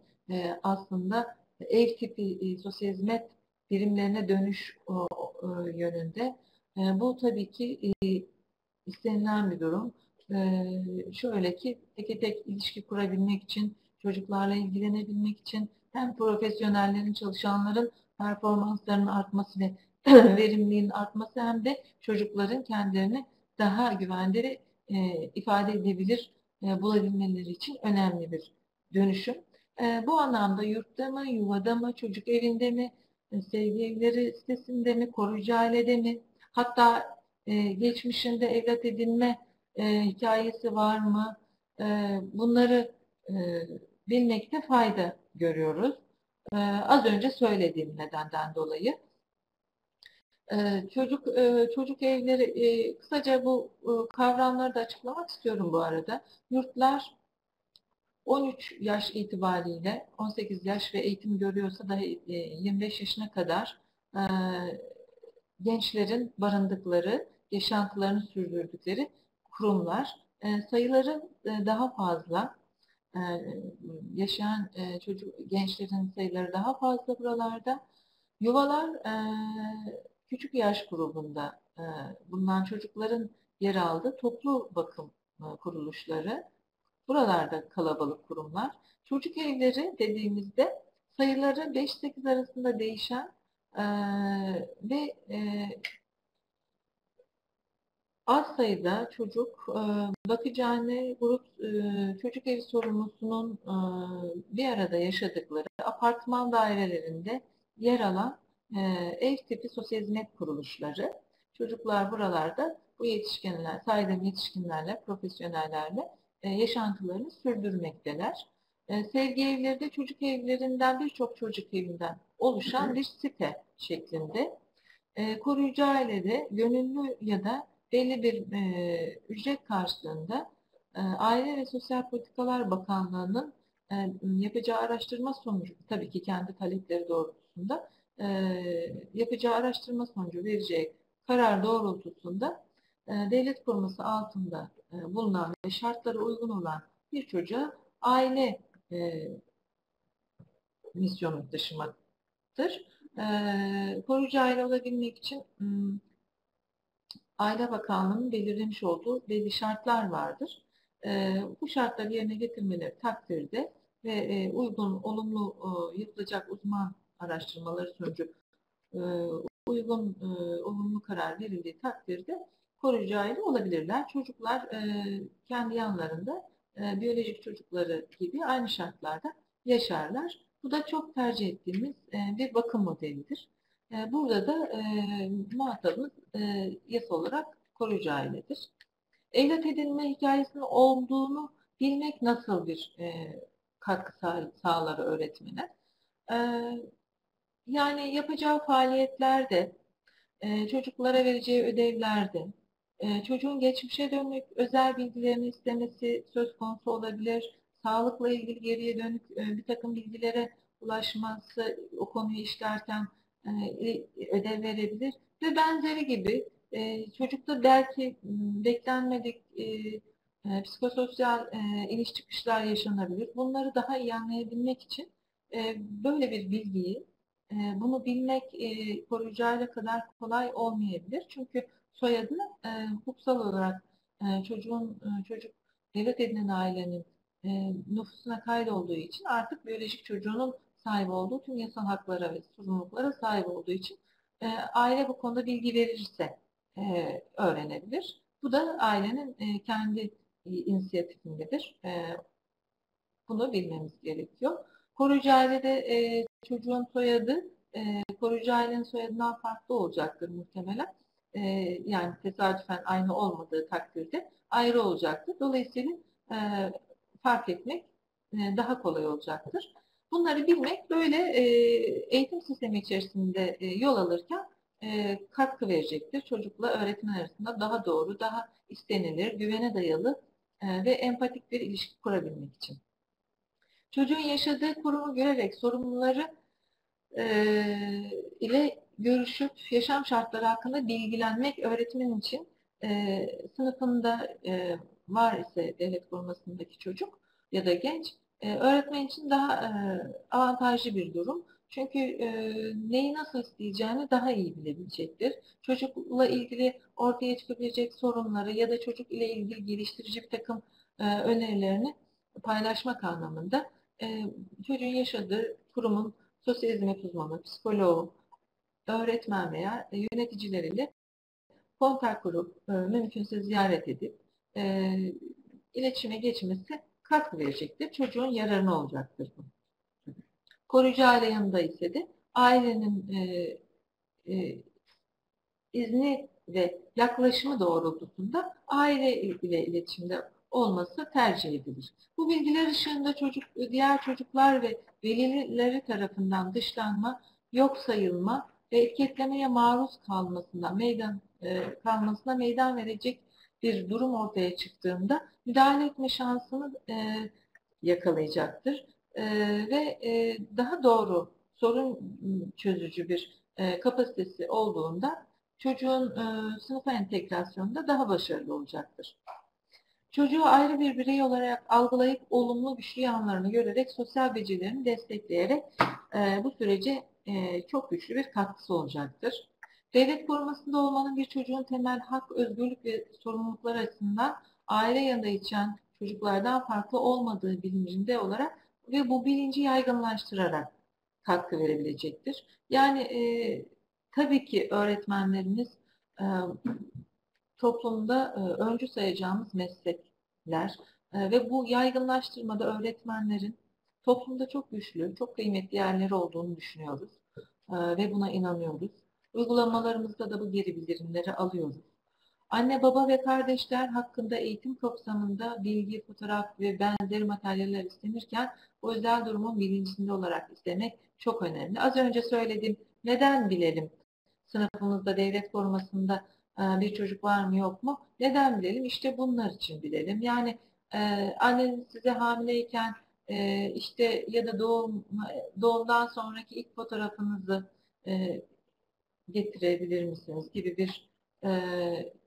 Aslında ev tipi sosyal hizmet birimlerine dönüş yönünde. Bu tabii ki istenilen bir durum. Şöyle ki tek tek ilişki kurabilmek için, çocuklarla ilgilenebilmek için hem profesyonellerin, çalışanların performanslarının artması ve verimliliğin artması hem de çocukların kendilerini daha güvende ve ifade edebilir, bulabilmeleri için önemli bir dönüşüm. Bu anlamda yurtta mı, yuvada mı, çocuk evinde mi, sevgi evleri sitesinde mi, koruyucu ailede mi, hatta geçmişinde evlat edinme hikayesi var mı, bunları bilmekte fayda görüyoruz. Az önce söylediğim nedenden dolayı. Çocuk evleri, kısaca bu kavramları da açıklamak istiyorum bu arada. Yurtlar 13 yaş itibariyle, 18 yaş ve eğitim görüyorsa da 25 yaşına kadar gençlerin barındıkları, yaşantılarını sürdürdükleri kurumlar. Sayıları daha fazla. Yaşayan gençlerin sayıları daha fazla buralarda. Yuvalar küçük yaş grubunda bulunan çocukların yer aldığı toplu bakım kuruluşları. Buralarda kalabalık kurumlar. Çocuk evleri dediğimizde sayıları 5-8 arasında değişen ve az sayıda çocuk bakıcıhane, grup çocuk evi sorumlusunun bir arada yaşadıkları apartman dairelerinde yer alan ev tipi sosyal hizmet kuruluşları. Çocuklar buralarda bu yetişkinler, saydığım yetişkinlerle, profesyonellerle yaşantılarını sürdürmekteler. Sevgi evleri de çocuk evlerinden, birçok çocuk evinden oluşan bir site şeklinde. Koruyucu ailede gönüllü ya da belli bir ücret karşılığında Aile ve Sosyal Politikalar Bakanlığı'nın yapacağı araştırma sonucu, tabii ki kendi talepleri doğrultusunda yapacağı araştırma sonucu verecek karar doğrultusunda devlet koruması altında bulunan ve şartlara uygun olan bir çocuğa aile misyonu taşımaktır. Koruyucu aile olabilmek için Aile Bakanlığı'nın belirlemiş olduğu belli şartlar vardır. Bu şartları yerine getirmeleri takdirde ve uygun, olumlu yapılacak uzman araştırmaları sonucu uygun, olumlu karar verildiği takdirde koruyucu aile olabilirler. Çocuklar kendi yanlarında biyolojik çocukları gibi aynı şartlarda yaşarlar. Bu da çok tercih ettiğimiz bir bakım modelidir. Burada da muhatabımız yasa olarak koruyucu ailedir. Evlat edinme hikayesinin olduğunu bilmek nasıl bir katkı sağlar öğretmene? Yani yapacağı faaliyetlerde, çocuklara vereceği ödevlerde, çocuğun geçmişe dönük özel bilgilerini istemesi söz konusu olabilir, sağlıkla ilgili geriye dönük bir takım bilgilere ulaşması, o konuyu işlerken ödev verebilir ve benzeri gibi çocukta belki beklenmedik psikososyal iniş çıkışlar yaşanabilir. Bunları daha iyi anlayabilmek için böyle bir bilgiyi, bunu bilmek koruyucu aile kadar kolay olmayabilir. Çünkü soyadı hukuksal olarak çocuk evlat edinen ailenin nüfusuna kaydolduğu için artık biyolojik çocuğunun sahip olduğu tüm yasal haklara ve sorumluluklara sahip olduğu için aile bu konuda bilgi verirse öğrenebilir. Bu da ailenin kendi inisiyatifindedir. Bunu bilmemiz gerekiyor. Koruyucu ailede çocuğun soyadı koruyucu ailenin soyadından farklı olacaktır muhtemelen. Yani tesadüfen aynı olmadığı takdirde ayrı olacaktır. Dolayısıyla fark etmek daha kolay olacaktır. Bunları bilmek böyle eğitim sistemi içerisinde yol alırken katkı verecektir. Çocukla öğretmen arasında daha doğru, daha istenilir, güvene dayalı ve empatik bir ilişki kurabilmek için. Çocuğun yaşadığı kurumu görerek sorumluları ile görüşüp yaşam şartları hakkında bilgilenmek öğretmen için sınıfında var ise devlet korumasındaki çocuk ya da genç öğretmen için daha avantajlı bir durum. Çünkü neyi nasıl isteyeceğini daha iyi bilebilecektir. Çocukla ilgili ortaya çıkabilecek sorunları ya da çocuk ile ilgili geliştirici bir takım önerilerini paylaşmak anlamında çocuğun yaşadığı kurumun sosyal hizmet uzmanı, psikoloğu, öğretmen veya yöneticileriyle kontak kurup mümkünse ziyaret edip iletişime geçmesi katkı verecektir. Çocuğun yararına olacaktır bu. Koruyucu aile yanında ise de ailenin izni ve yaklaşımı doğrultusunda aile ile iletişimde olması tercih edilir. Bu bilgiler ışığında diğer çocuklar ve velileri tarafından dışlanma, yok sayılma ve etiketlemeye maruz kalmasına meydan verecek bir durum ortaya çıktığında müdahale etme şansını yakalayacaktır. Ve daha doğru sorun çözücü bir kapasitesi olduğunda çocuğun sınıfa entegrasyonunda daha başarılı olacaktır. Çocuğu ayrı bir birey olarak algılayıp olumlu güçlü yanlarını görerek sosyal becerilerini destekleyerek bu sürece çok güçlü bir katkısı olacaktır. Devlet korumasında olmanın bir çocuğun temel hak, özgürlük ve sorumluluklar açısından aile yanında içen çocuklardan farklı olmadığı bilincinde olarak ve bu bilinci yaygınlaştırarak katkı verebilecektir. Yani tabii ki öğretmenlerimiz toplumda öncü sayacağımız meslekler ve bu yaygınlaştırmada öğretmenlerin toplumda çok güçlü, çok kıymetli yerleri olduğunu düşünüyoruz ve buna inanıyoruz. Uygulamalarımızda da bu geri bildirimleri alıyoruz. Anne, baba ve kardeşler hakkında eğitim kapsamında bilgi, fotoğraf ve benzeri materyaller istenirken o özel durumun bilincinde olarak istemek çok önemli. Az önce söyledim, neden bilelim? Sınıfımızda, devlet korumasında bir çocuk var mı yok mu? Neden bilelim? İşte bunlar için bilelim. Yani anneniz size hamileyken işte ya da doğumdan sonraki ilk fotoğrafınızı getirebilir misiniz gibi bir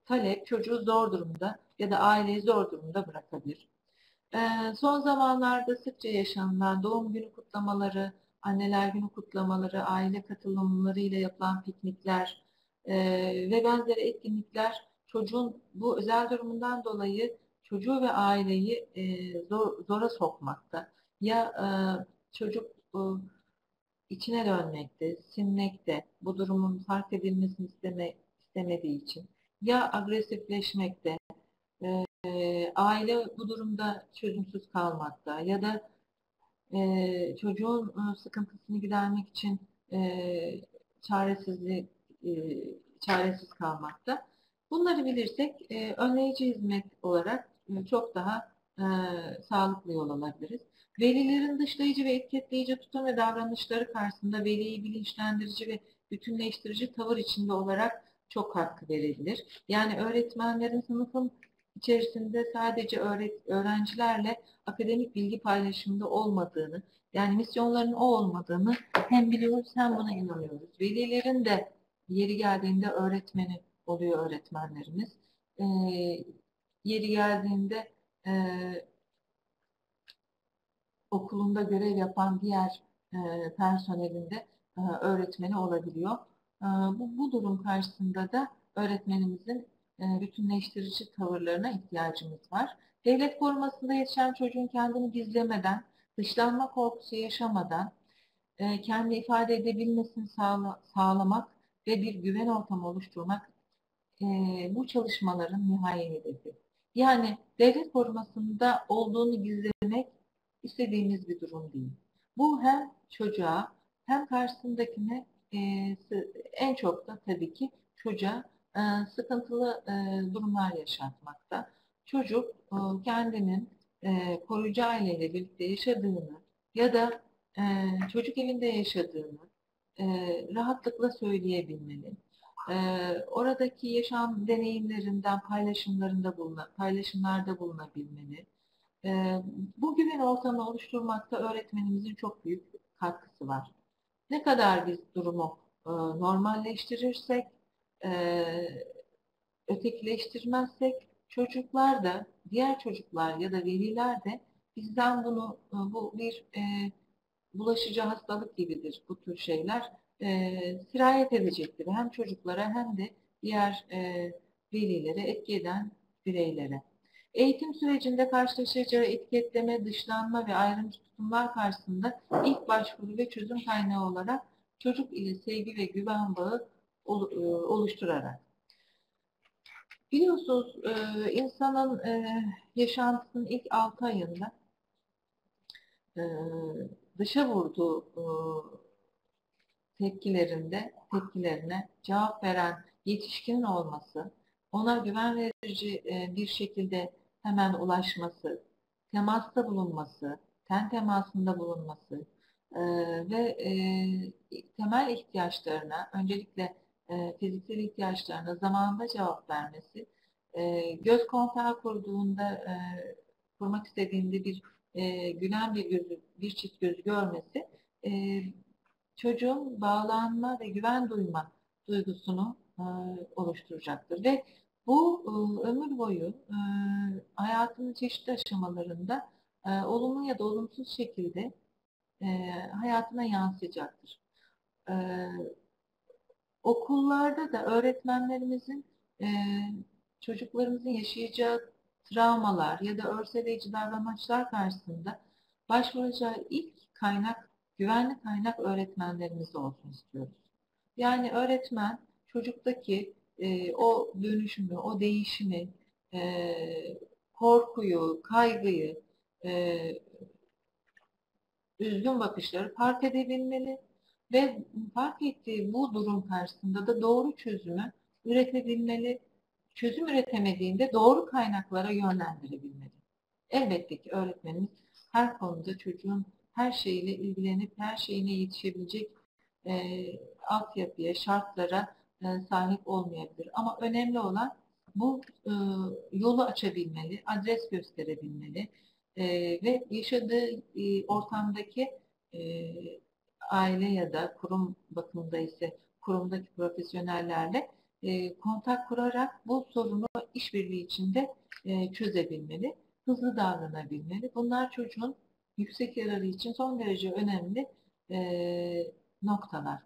talep çocuğu zor durumda ya da aileyi zor durumda bırakabilir. Son zamanlarda sıkça yaşanılan doğum günü kutlamaları, anneler günü kutlamaları, aile katılımlarıyla yapılan piknikler ve benzeri etkinlikler çocuğun bu özel durumundan dolayı çocuğu ve aileyi zora sokmakta. Ya çocuk içine dönmekte, sinmekte, bu durumun fark edilmesini istemediği için ya agresifleşmekte, aile bu durumda çözümsüz kalmakta ya da çocuğun sıkıntısını gidermek için çaresiz kalmakta. Bunları bilirsek önleyici hizmet olarak çok daha sağlıklı yol alabiliriz. Velilerin dışlayıcı ve etiketleyici tutum ve davranışları karşısında veliyi bilinçlendirici ve bütünleştirici tavır içinde olarak çok katkı verilir. Yani öğretmenlerin sınıfın içerisinde sadece öğrencilerle akademik bilgi paylaşımında olmadığını, yani misyonların o olmadığını hem biliyoruz hem buna inanıyoruz. Velilerin de yeri geldiğinde öğretmeni oluyor öğretmenlerimiz. Yeri geldiğinde okulunda görev yapan diğer personelinde öğretmeni olabiliyor. Bu durum karşısında da öğretmenimizin bütünleştirici tavırlarına ihtiyacımız var. Devlet korumasında yetişen çocuğun kendini gizlemeden, dışlanma korkusu yaşamadan kendi ifade edebilmesini sağlamak ve bir güven ortamı oluşturmak bu çalışmaların nihai hedefi. Yani devlet korumasında olduğunu gizlemek istediğimiz bir durum değil. Bu hem çocuğa hem karşısındakine en çok da tabii ki çocuğa sıkıntılı durumlar yaşatmakta. Çocuk kendinin koruyucu aileyle birlikte yaşadığını ya da çocuk evinde yaşadığını rahatlıkla söyleyebilmeli. oradaki yaşam deneyimlerinden paylaşımlarda bulunabilmeni, bu güven ortamı oluşturmakta öğretmenimizin çok büyük katkısı var. Ne kadar biz durumu normalleştirirsek, ötekileştirmezsek, çocuklar da, diğer çocuklar ya da veliler de bizden bunu, bu bir bulaşıcı hastalık gibidir bu tür şeyler, sirayet edecektir. Hem çocuklara hem de diğer velilere, etki eden bireylere. Eğitim sürecinde karşılaşacağı etiketleme, dışlanma ve ayrımcı tutumlar karşısında ilk başvuru ve çözüm kaynağı olarak çocuk ile sevgi ve güven bağı oluşturarak. Biliyorsunuz insanın yaşantısının ilk 6 ayında dışa vurduğu tepkilerine cevap veren yetişkinin olması, ona güven verici bir şekilde hemen ulaşması, temasta bulunması, ten temasında bulunması ve temel ihtiyaçlarına, öncelikle fiziksel ihtiyaçlarına zamanında cevap vermesi, göz kontağı kurmak istediğinde bir gülen bir çift gözü görmesi, çocuğun bağlanma ve güven duyma duygusunu oluşturacaktır. Ve bu ömür boyu hayatının çeşitli aşamalarında olumlu ya da olumsuz şekilde hayatına yansıyacaktır. Okullarda da öğretmenlerimizin çocuklarımızın yaşayacağı travmalar ya da örseleyici davranışlar karşısında başvuracağı ilk kaynak, güvenli kaynak öğretmenlerimiz olsun istiyoruz. Yani öğretmen çocuktaki o dönüşümü, o değişimi, korkuyu, kaygıyı, üzgün bakışları fark edebilmeli ve fark ettiği bu durum karşısında da doğru çözümü üretebilmeli, çözüm üretemediğinde doğru kaynaklara yönlendirebilmeli. Elbette ki öğretmenimiz her konuda çocuğun her şeyle ilgilenip her şeyine yetişebilecek altyapıya, şartlara sahip olmayabilir. Ama önemli olan bu yolu açabilmeli, adres gösterebilmeli ve yaşadığı ortamdaki aile ya da kurum bakımında ise kurumdaki profesyonellerle kontak kurarak bu sorunu işbirliği içinde çözebilmeli, hızlı davranabilmeli. Bunlar çocuğun yüksek yararı için son derece önemli noktalar.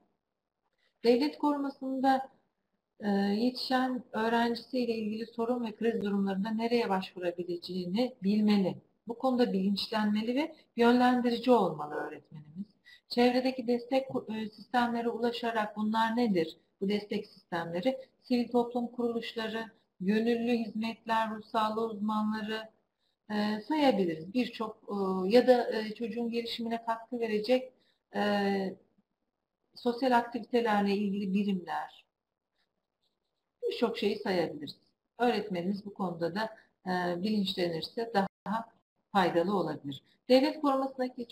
Devlet korumasında yetişen öğrencisiyle ilgili sorun ve kriz durumlarında nereye başvurabileceğini bilmeli. Bu konuda bilinçlenmeli ve yönlendirici olmalı öğretmenimiz. Çevredeki destek sistemlere ulaşarak bunlar nedir? Bu destek sistemleri, sivil toplum kuruluşları, gönüllü hizmetler, ruh sağlığı uzmanları sayabiliriz. Birçok ya da çocuğun gelişimine katkı verecek sosyal aktivitelerle ilgili birimler, birçok şeyi sayabiliriz. Öğretmenimiz bu konuda da bilinçlenirse daha faydalı olabilir. Devlet korumasındaki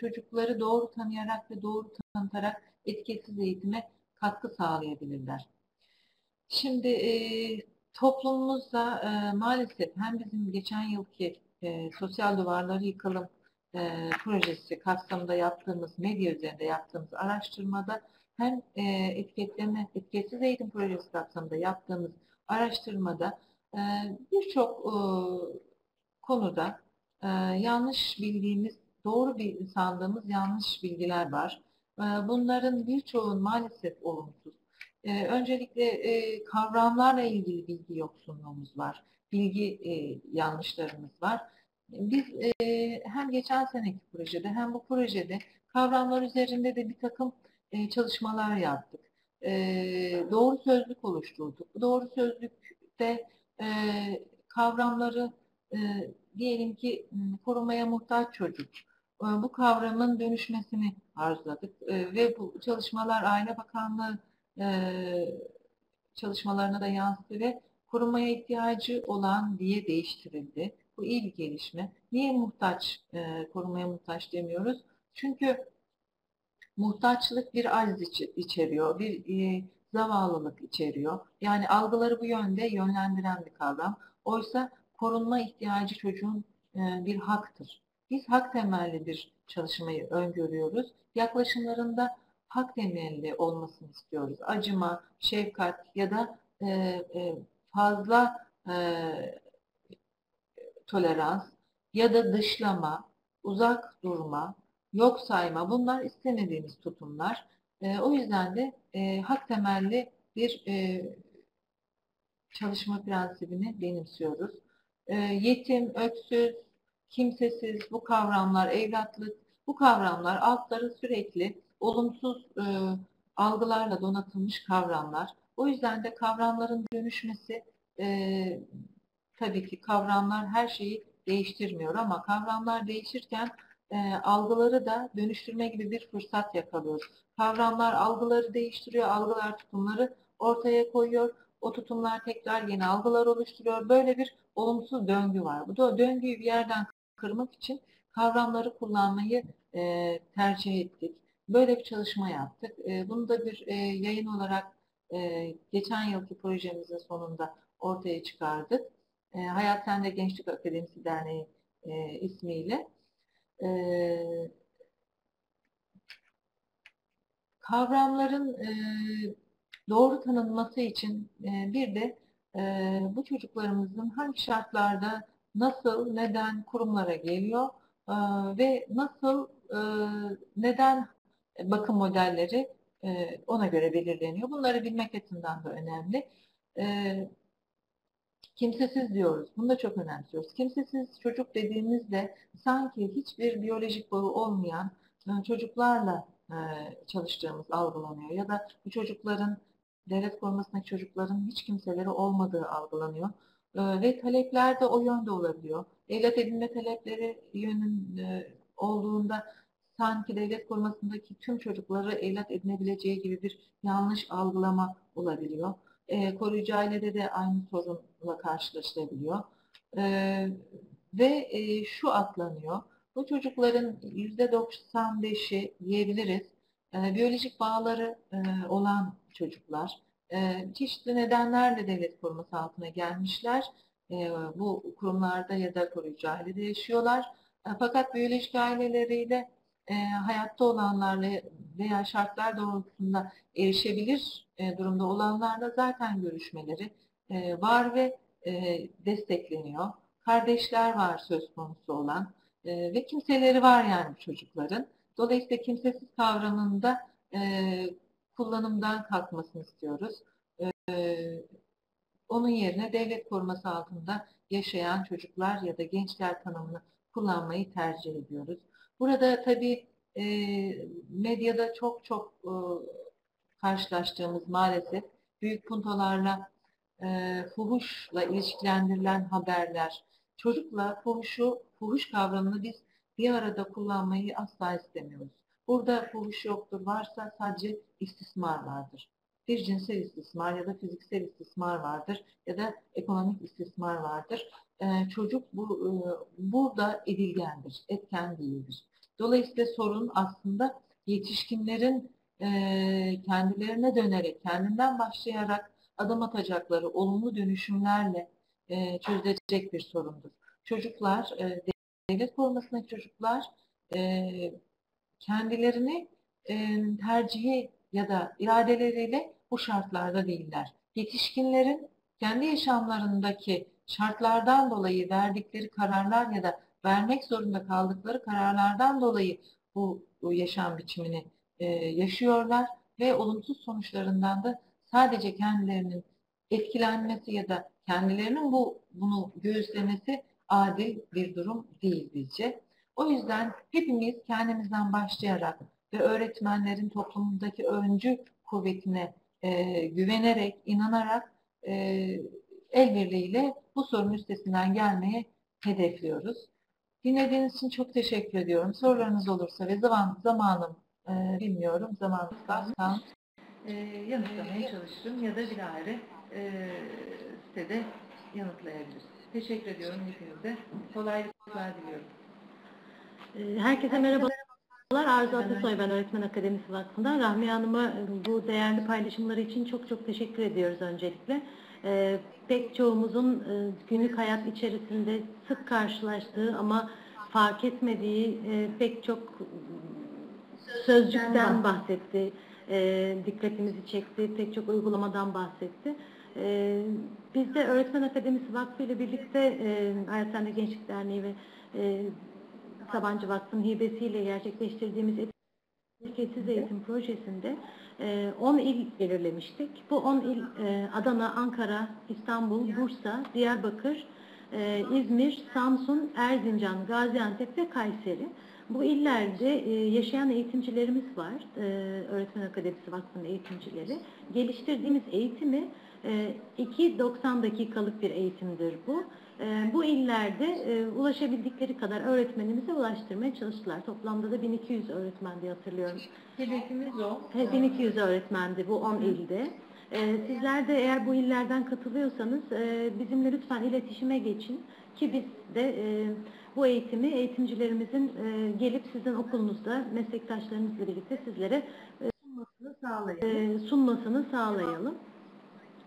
çocukları doğru tanıyarak ve doğru tanıtarak etiketsiz eğitime katkı sağlayabilirler. Şimdi toplumumuzda maalesef hem bizim geçen yılki sosyal duvarları yıkalım projesi kapsamında yaptığımız, medya üzerinde yaptığımız araştırmada hem etiketsiz eğitim projesi kapsamında yaptığımız araştırmada birçok konuda yanlış bildiğimiz, doğru sandığımız yanlış bilgiler var. Bunların birçoğun maalesef olumsuz. Öncelikle kavramlarla ilgili bilgi yoksunluğumuz var, bilgi yanlışlarımız var. Biz hem geçen seneki projede hem bu projede kavramlar üzerinde de bir takım çalışmalar yaptık. Doğru sözlük oluşturduk. Doğru sözlükte kavramları diyelim ki korumaya muhtaç çocuk. Bu kavramın dönüşmesini arzuladık ve bu çalışmalar Aile Bakanlığı çalışmalarına da yansıdı ve korumaya ihtiyacı olan diye değiştirildi. Bu iyi bir gelişme. Niye muhtaç, korumaya muhtaç demiyoruz? Çünkü muhtaçlık bir aciz içeriyor, bir zavallılık içeriyor. Yani algıları bu yönde yönlendiren bir kavram. Oysa korunma ihtiyacı çocuğun bir haktır. Biz hak temelli bir çalışmayı öngörüyoruz. Yaklaşımlarında hak temelli olmasını istiyoruz. Acıma, şefkat ya da fazla tolerans ya da dışlama, uzak durma, yok sayma, bunlar istemediğimiz tutumlar. O yüzden de hak temelli bir çalışma prensibini benimsiyoruz. Yetim, öksüz, kimsesiz bu kavramlar, evlatlık, bu kavramlar altları sürekli olumsuz algılarla donatılmış kavramlar. O yüzden de kavramların dönüşmesi, tabii ki kavramlar her şeyi değiştirmiyor ama kavramlar değişirken algıları da dönüştürme gibi bir fırsat yakalıyoruz. Kavramlar algıları değiştiriyor, algılar tutumları ortaya koyuyor. O tutumlar tekrar yeni algılar oluşturuyor. Böyle bir olumsuz döngü var. Bu da döngüyü bir yerden kırmak için kavramları kullanmayı tercih ettik. Böyle bir çalışma yaptık. Bunu da bir yayın olarak geçen yılki projemizin sonunda ortaya çıkardık. Hayat Sende Gençlik Akademisi Derneği ismiyle. Kavramların doğru tanınması için bir de bu çocuklarımızın hangi şartlarda, nasıl, neden kurumlara geliyor ve nasıl, neden bakım modelleri ona göre belirleniyor. Bunları bilmek açısından da önemli. Kimsesiz diyoruz. Bunu da çok önemsiyoruz. Kimsesiz çocuk dediğimizde sanki hiçbir biyolojik bağı olmayan çocuklarla çalıştığımız algılanıyor. Ya da bu çocukların, devlet korumasındaki çocukların hiç kimseleri olmadığı algılanıyor. Ve talepler de o yönde olabiliyor. Evlat edinme talepleri yönün olduğunda sanki devlet korumasındaki tüm çocukları evlat edinebileceği gibi bir yanlış algılama olabiliyor. Koruyucu ailede de aynı sorunla karşılaşılabiliyor. Ve şu atlanıyor. Bu çocukların %95'i diyebiliriz. Biyolojik bağları olan çocuklar. Çeşitli nedenlerle devlet koruması altına gelmişler. Bu kurumlarda ya da koruyucu ailede yaşıyorlar. Fakat biyolojik aileleriyle hayatta olanlarla veya şartlar doğrultusunda erişebilir durumda olanlarla zaten görüşmeleri var ve destekleniyor. Kardeşler var söz konusu olan ve kimseleri var yani çocukların. Dolayısıyla kimsesiz kavramında kullanımdan kalkmasını istiyoruz. Onun yerine devlet koruması altında yaşayan çocuklar ya da gençler tanımını kullanmayı tercih ediyoruz. Burada tabii medyada çok karşılaştığımız maalesef büyük puntolarla fuhuşla ilişkilendirilen haberler. Çocukla fuhuş kavramını biz bir arada kullanmayı asla istemiyoruz. Burada fuhuş yoktur, varsa sadece istismar vardır. Bir cinsel istismar ya da fiziksel istismar vardır ya da ekonomik istismar vardır. Çocuk burada edilgendir, etken değildir. Dolayısıyla sorun aslında yetişkinlerin kendilerine dönerek, kendinden başlayarak adım atacakları olumlu dönüşümlerle çözülecek bir sorundur. Çocuklar, devlet korumasındaki çocuklar kendilerini tercihi ya da iradeleriyle bu şartlarda değiller. Yetişkinlerin kendi yaşamlarındaki şartlardan dolayı verdikleri kararlar ya da vermek zorunda kaldıkları kararlardan dolayı bu yaşam biçimini yaşıyorlar ve olumsuz sonuçlarından da sadece kendilerinin etkilenmesi ya da kendilerinin bunu göğüslemesi adil bir durum değil bizce. O yüzden hepimiz kendimizden başlayarak ve öğretmenlerin toplumdaki öncü kuvvetine güvenerek, inanarak el birliğiyle bu sorunun üstesinden gelmeye hedefliyoruz. Dinlediğiniz için çok teşekkür ediyorum. Sorularınız olursa ve zamanım bilmiyorum, zamanımızdan yanıtlamaya çalışırım ya da bilahare sitede yanıtlayabiliriz. Teşekkür ediyorum hepinize. Kolaylıklar diliyorum. Herkese merhaba. Arzu Atasoy, ben Öğretmen Akademisi Vakfı'ndan. Rahmiye Hanım'a bu değerli paylaşımları için çok çok teşekkür ediyoruz öncelikle. Pek çoğumuzun günlük hayat içerisinde sık karşılaştığı ama fark etmediği pek çok sözcükten bahsetti, dikkatimizi çekti, pek çok uygulamadan bahsetti. Biz de Öğretmen Akademisi Vakfı ile birlikte Hayat Sende Gençlik Derneği ve Sabancı Vakfı'nın hibesiyle gerçekleştirdiğimiz Etiketsiz Eğitim Projesi'nde 10 il belirlemiştik. Bu 10 il Adana, Ankara, İstanbul, Bursa, Diyarbakır, İzmir, Samsun, Erzincan, Gaziantep ve Kayseri. Bu illerde yaşayan eğitimcilerimiz var. Öğretmen Akademisi Vakfı'nın eğitimcileri. Geliştirdiğimiz eğitimi 2-90 dakikalık bir eğitimdir bu. Bu illerde ulaşabildikleri kadar öğretmenimize ulaştırmaya çalıştılar. Toplamda da 1200 öğretmendi hatırlıyorum. Hedefimiz o. 1200 öğretmendi bu 10 ilde. Sizler de eğer bu illerden katılıyorsanız bizimle lütfen iletişime geçin ki biz de bu eğitimi eğitimcilerimizin gelip sizin okulunuzda meslektaşlarınızla birlikte sizlere sunmasını sağlayalım.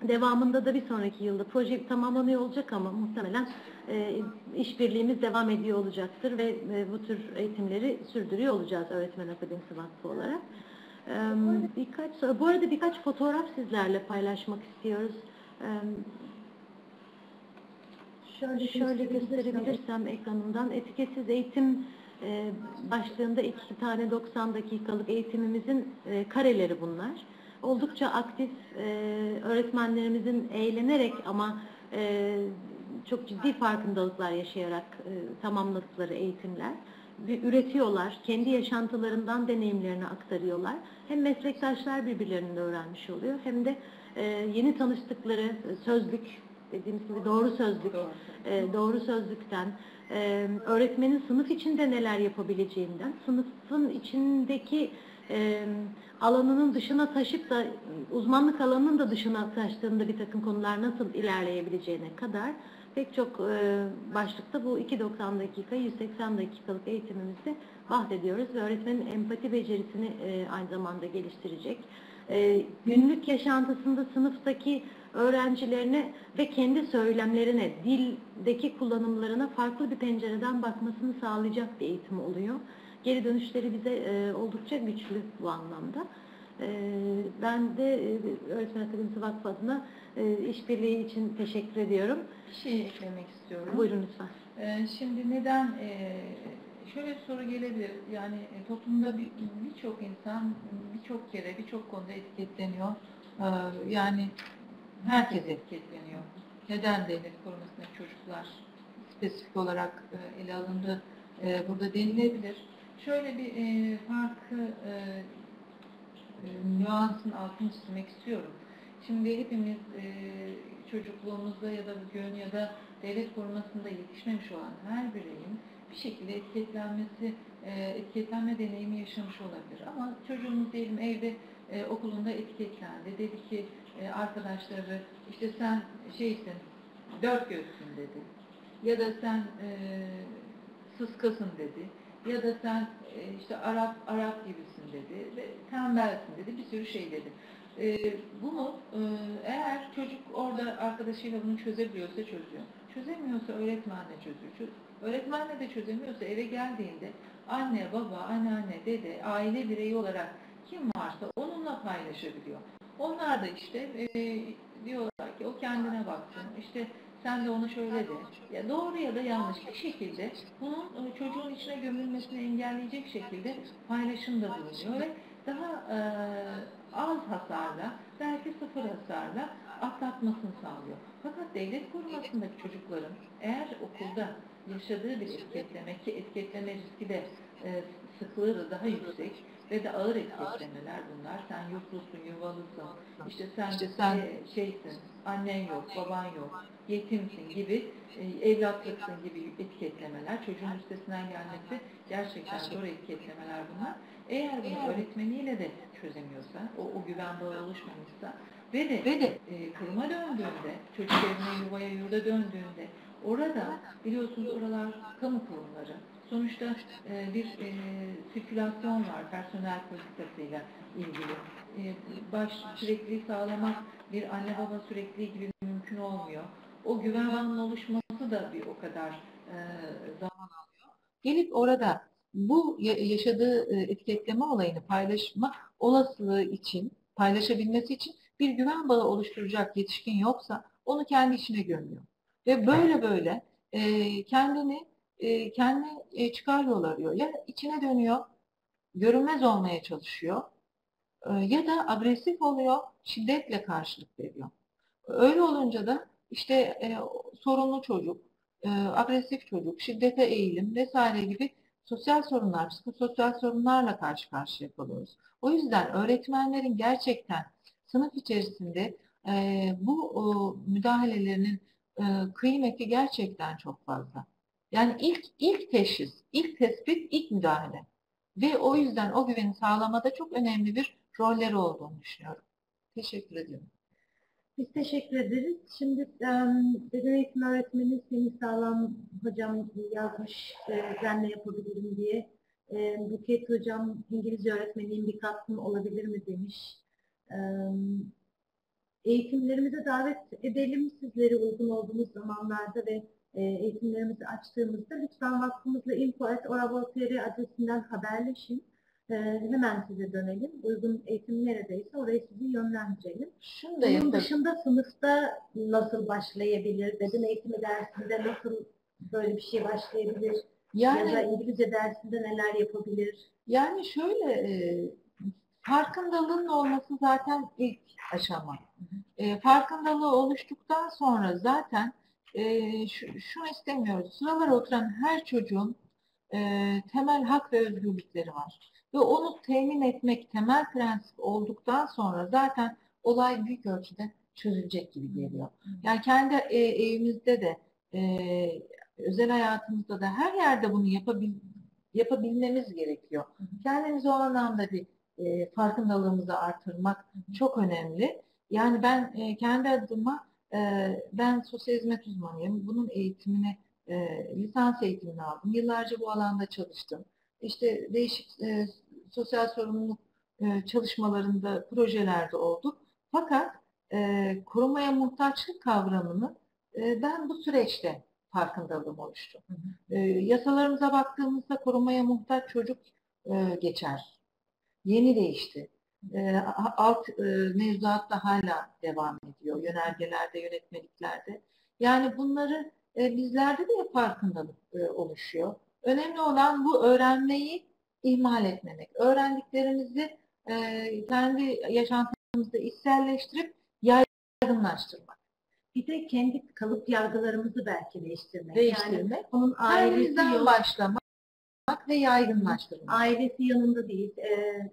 Devamında da bir sonraki yılda proje tamamlanıyor olacak ama muhtemelen işbirliğimiz devam ediyor olacaktır ve bu tür eğitimleri sürdürüyor olacağız Öğretmen Akademisi Vakfı olarak. Bu arada birkaç fotoğraf sizlerle paylaşmak istiyoruz. Şöyle gösterebilirsem ekranımdan. Etiketsiz eğitim başlığında 2 tane 90 dakikalık eğitimimizin kareleri bunlar. Oldukça aktif öğretmenlerimizin eğlenerek ama çok ciddi farkındalıklar yaşayarak tamamladıkları eğitimler. Üretiyorlar, kendi yaşantılarından deneyimlerini aktarıyorlar. Hem meslektaşlar birbirlerinden öğrenmiş oluyor hem de yeni tanıştıkları sözlük, dediğimiz gibi doğru sözlük, doğru sözlükten, öğretmenin sınıf içinde neler yapabileceğinden, sınıfın içindeki alanının dışına taşıp da uzmanlık alanının da dışına taştığında bir takım konular nasıl ilerleyebileceğine kadar pek çok başlıkta bu 2.90 dakika, 180 dakikalık eğitimimizi bahsediyoruz ve öğretmenin empati becerisini aynı zamanda geliştirecek. Günlük yaşantısında sınıftaki öğrencilerine ve kendi söylemlerine, dildeki kullanımlarına farklı bir pencereden bakmasını sağlayacak bir eğitim oluyor. Geri dönüşleri bize oldukça güçlü bu anlamda. Ben de Öğretmen Akademisi Vakfı adına işbirliği için teşekkür ediyorum. Bir şey eklemek istiyorum. Buyurun lütfen. Şimdi neden şöyle bir soru gelebilir. Yani toplumda birçok insan birçok kere birçok konuda etiketleniyor. Yani herkes etiketleniyor. Neden devlet korumasına çocuklar spesifik olarak ele alındı? Burada denilebilir. Şöyle bir farklı nüansın altını çizmek istiyorum. Şimdi hepimiz çocukluğumuzda ya da bugün ya da devlet korumasında yetişmemiş olan her bireyin bir şekilde etiketlenme deneyimi yaşamış olabilir. Ama çocuğumuz diyelim evde okulunda etiketlendi. Dedi ki arkadaşları işte sen şeysin, dört gözsün dedi. Ya da sen sıskasın dedi. Ya da sen işte Arap gibisin dedi ve tembelsin dedi, bir sürü şey dedi. Bunu eğer çocuk orada arkadaşıyla bunu çözebiliyorsa çözüyor. Çözemiyorsa öğretmenle çözüyor. Öğretmenle de çözemiyorsa eve geldiğinde anne, baba, anneanne, dede, aile bireyi olarak kim varsa onunla paylaşabiliyor. Onlar da işte diyorlar ki o kendine baksın. İşte sen de onu şöyle de, ya doğru ya da yanlış bir şekilde bunun çocuğun içine gömülmesini engelleyecek şekilde paylaşımda bulunuyor ve daha az hasarla, belki sıfır hasarla atlatmasını sağlıyor. Fakat devlet korumasındaki çocukların eğer okulda yaşadığı bir etiketleme ki etiketleme riski de sıklığı da daha yüksek ve de ağır etiketlemeler bunlar. Sen yoklusun, yuvalısın, işte sen şeysin, annen yok, baban yok, yetimsin gibi, evlatlıksın gibi etiketlemeler, çocuğun üstesinden gelmesi gerçekten zor etiketlemeler bunlar. Eğer bunu öğretmeniyle de çözemiyorsa, o güven bağı oluşmamışsa ve de kırıma döndüğünde, çocuk evine, yuvaya, yurda döndüğünde orada biliyorsunuz oralar kamu kurumları. sonuçta bir sirkülasyon var personel politikasıyla ilgili. Sürekli sağlamak bir anne baba sürekli gibi mümkün olmuyor. O güvenin oluşması da bir o kadar zaman alıyor. Gelip orada bu yaşadığı etiketleme olayını paylaşma olasılığı için, paylaşabilmesi için bir güven bağı oluşturacak yetişkin yoksa onu kendi içine gömüyor. Ve böyle böyle kendini çıkar yol arıyor. Ya içine dönüyor, görünmez olmaya çalışıyor ya da agresif oluyor, şiddetle karşılık veriyor. Öyle olunca da işte sorunlu çocuk, agresif çocuk, şiddete eğilim vesaire gibi sosyal sorunlar, psikososyal sorunlarla karşı karşıya kalıyoruz. O yüzden öğretmenlerin gerçekten sınıf içerisinde bu müdahalelerinin kıymeti gerçekten çok fazla. Yani ilk teşhis, ilk tespit, ilk müdahale. Ve o yüzden o güveni sağlamada çok önemli bir rolleri olduğunu düşünüyorum. Teşekkür ediyorum. Biz teşekkür ederiz. Şimdi beden eğitimi öğretmeni Semih Sağlam hocam yazmış, ben de yapabilirim diye. Buket hocam İngilizce öğretmenliğin bir katkım olabilir mi demiş. Eğitimlerimize davet edelim sizleri uygun olduğumuz zamanlarda ve eğitimlerimizi açtığımızda lütfen vakfımızla info@orav.org.tr adresinden haberleşin. Hemen size dönelim. Uygun eğitim neredeyse oraya sizi yönlendirelim. Bunun dışında sınıfta nasıl başlayabilir? Beden eğitimi dersinde nasıl böyle bir şey başlayabilir? Yani, ya da İngilizce dersinde neler yapabilir? Yani şöyle, farkındalığın olması zaten ilk aşama. Farkındalığı oluştuktan sonra zaten şunu istemiyoruz. Sıralara oturan her çocuğun temel hak ve özgürlükleri var. Ve onu temin etmek temel prensip olduktan sonra zaten olay büyük ölçüde çözülecek gibi geliyor. Yani kendi evimizde de, özel hayatımızda da her yerde bunu yapabilmemiz gerekiyor. Kendimizi o anlamda bir farkındalığımızı artırmak çok önemli. Yani ben kendi adıma, ben sosyal hizmet uzmanıyım. Bunun eğitimini, lisans eğitimini aldım. Yıllarca bu alanda çalıştım. İşte değişik sosyal sorumluluk çalışmalarında, projelerde olduk. Fakat korumaya muhtaçlık kavramını ben bu süreçte farkındalığım oluştu. Yasalarımıza baktığımızda korumaya muhtaç çocuk geçer. Yeni değişti. Alt mevzuatta hala devam ediyor. Yönergelerde, yönetmeliklerde. Yani bunları bizlerde de farkındalık oluşuyor. Önemli olan bu öğrenmeyi ihmal etmemek. Öğrendiklerimizi kendi yaşantımızda içselleştirip yaygınlaştırmak. Bir de kendi kalıp yargılarımızı belki değiştirmek. Yani onun ailemizden başlamak ve yaygınlaştırmak. Ailesi yanında değil,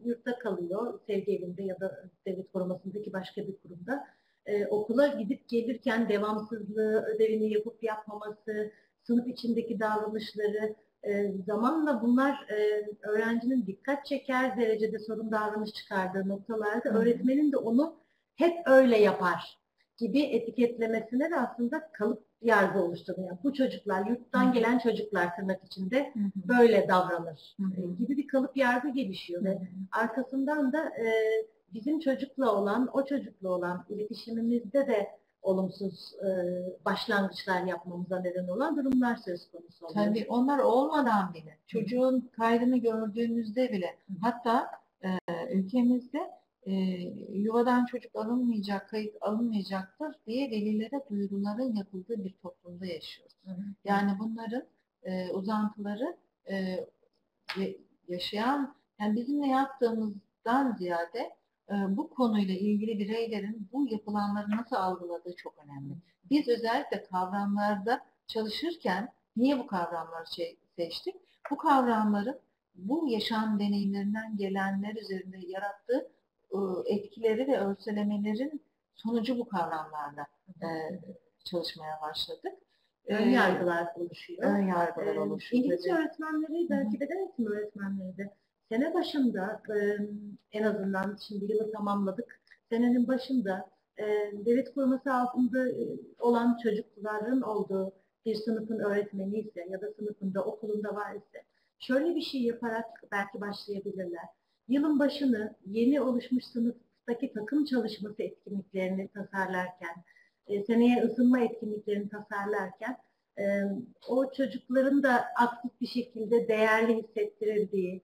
yurtta kalıyor, sevgi evinde ya da devlet korumasındaki başka bir kurumda. Okula gidip gelirken devamsızlığı, ödevini yapıp yapmaması, sınıf içindeki davranışları, zamanla bunlar öğrencinin dikkat çeker derecede sorun davranış çıkardığı noktalarda öğretmenin de onu hep öyle yapar gibi etiketlemesine de aslında kalıp yargı oluşturuyor. Bu çocuklar, yurttan gelen çocuklar tırnak içinde böyle davranır gibi bir kalıp yargı gelişiyor. Ve arkasından da bizim çocukla olan, o çocukla olan iletişimimizde de olumsuz başlangıçlar yapmamıza neden olan durumlar söz konusu oluyor. Tabii onlar olmadan bile, çocuğun kaydını gördüğümüzde bile, hatta ülkemizde yuvadan çocuk alınmayacak, kayıt alınmayacaktır diye velilere duyuruların yapıldığı bir toplumda yaşıyoruz. Yani bunların uzantıları yaşayan, yani bizimle yaptığımızdan ziyade bu konuyla ilgili bireylerin bu yapılanları nasıl algıladığı çok önemli. Biz özellikle kavramlarda çalışırken niye bu kavramları seçtik? Bu kavramların bu yaşam deneyimlerinden gelenler üzerinde yarattığı etkileri ve örselemelerin sonucu bu kavramlarda çalışmaya başladık. Önyargılar oluşuyor. Önyargılar oluşuyor. İngilizce öğretmenleri, belki beden eğitimi öğretmenleri de sene başında, en azından şimdi yılı tamamladık, senenin başında devlet koruması altında olan çocukların olduğu bir sınıfın öğretmeni ise ya da sınıfında, okulunda var ise şöyle bir şey yaparak belki başlayabilirler. Yılın başını yeni oluşmuş sınıftaki takım çalışması etkinliklerini tasarlarken, seneye ısınma etkinliklerini tasarlarken o çocukların da aktif bir şekilde değerli hissettirildiği,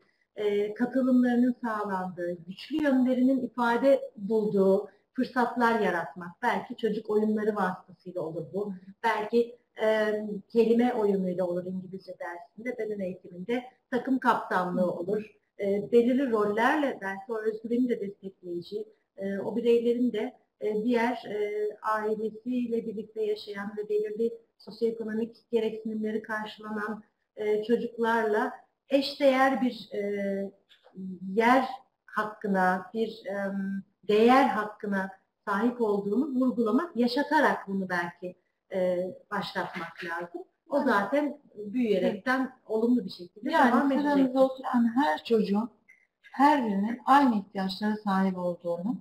katılımlarının sağlandığı, güçlü yönlerinin ifade bulduğu fırsatlar yaratmak. Belki çocuk oyunları vasıtasıyla olur bu. Belki kelime oyunuyla olur İngilizce dersinde, beden eğitiminde takım kaptanlığı olur. Belirli rollerle belki o özgürlüğünü de destekleyici, o bireylerin de diğer ailesiyle birlikte yaşayan ve belirli sosyoekonomik gereksinimleri karşılanan çocuklarla eşdeğer bir yer hakkına, bir değer hakkına sahip olduğunu vurgulamak, yaşatarak bunu belki başlatmak lazım. O zaten büyüyerekten olumlu bir şekilde devam edecek. Yani sıramızda oturan her çocuğun, her birinin aynı ihtiyaçlara sahip olduğunu,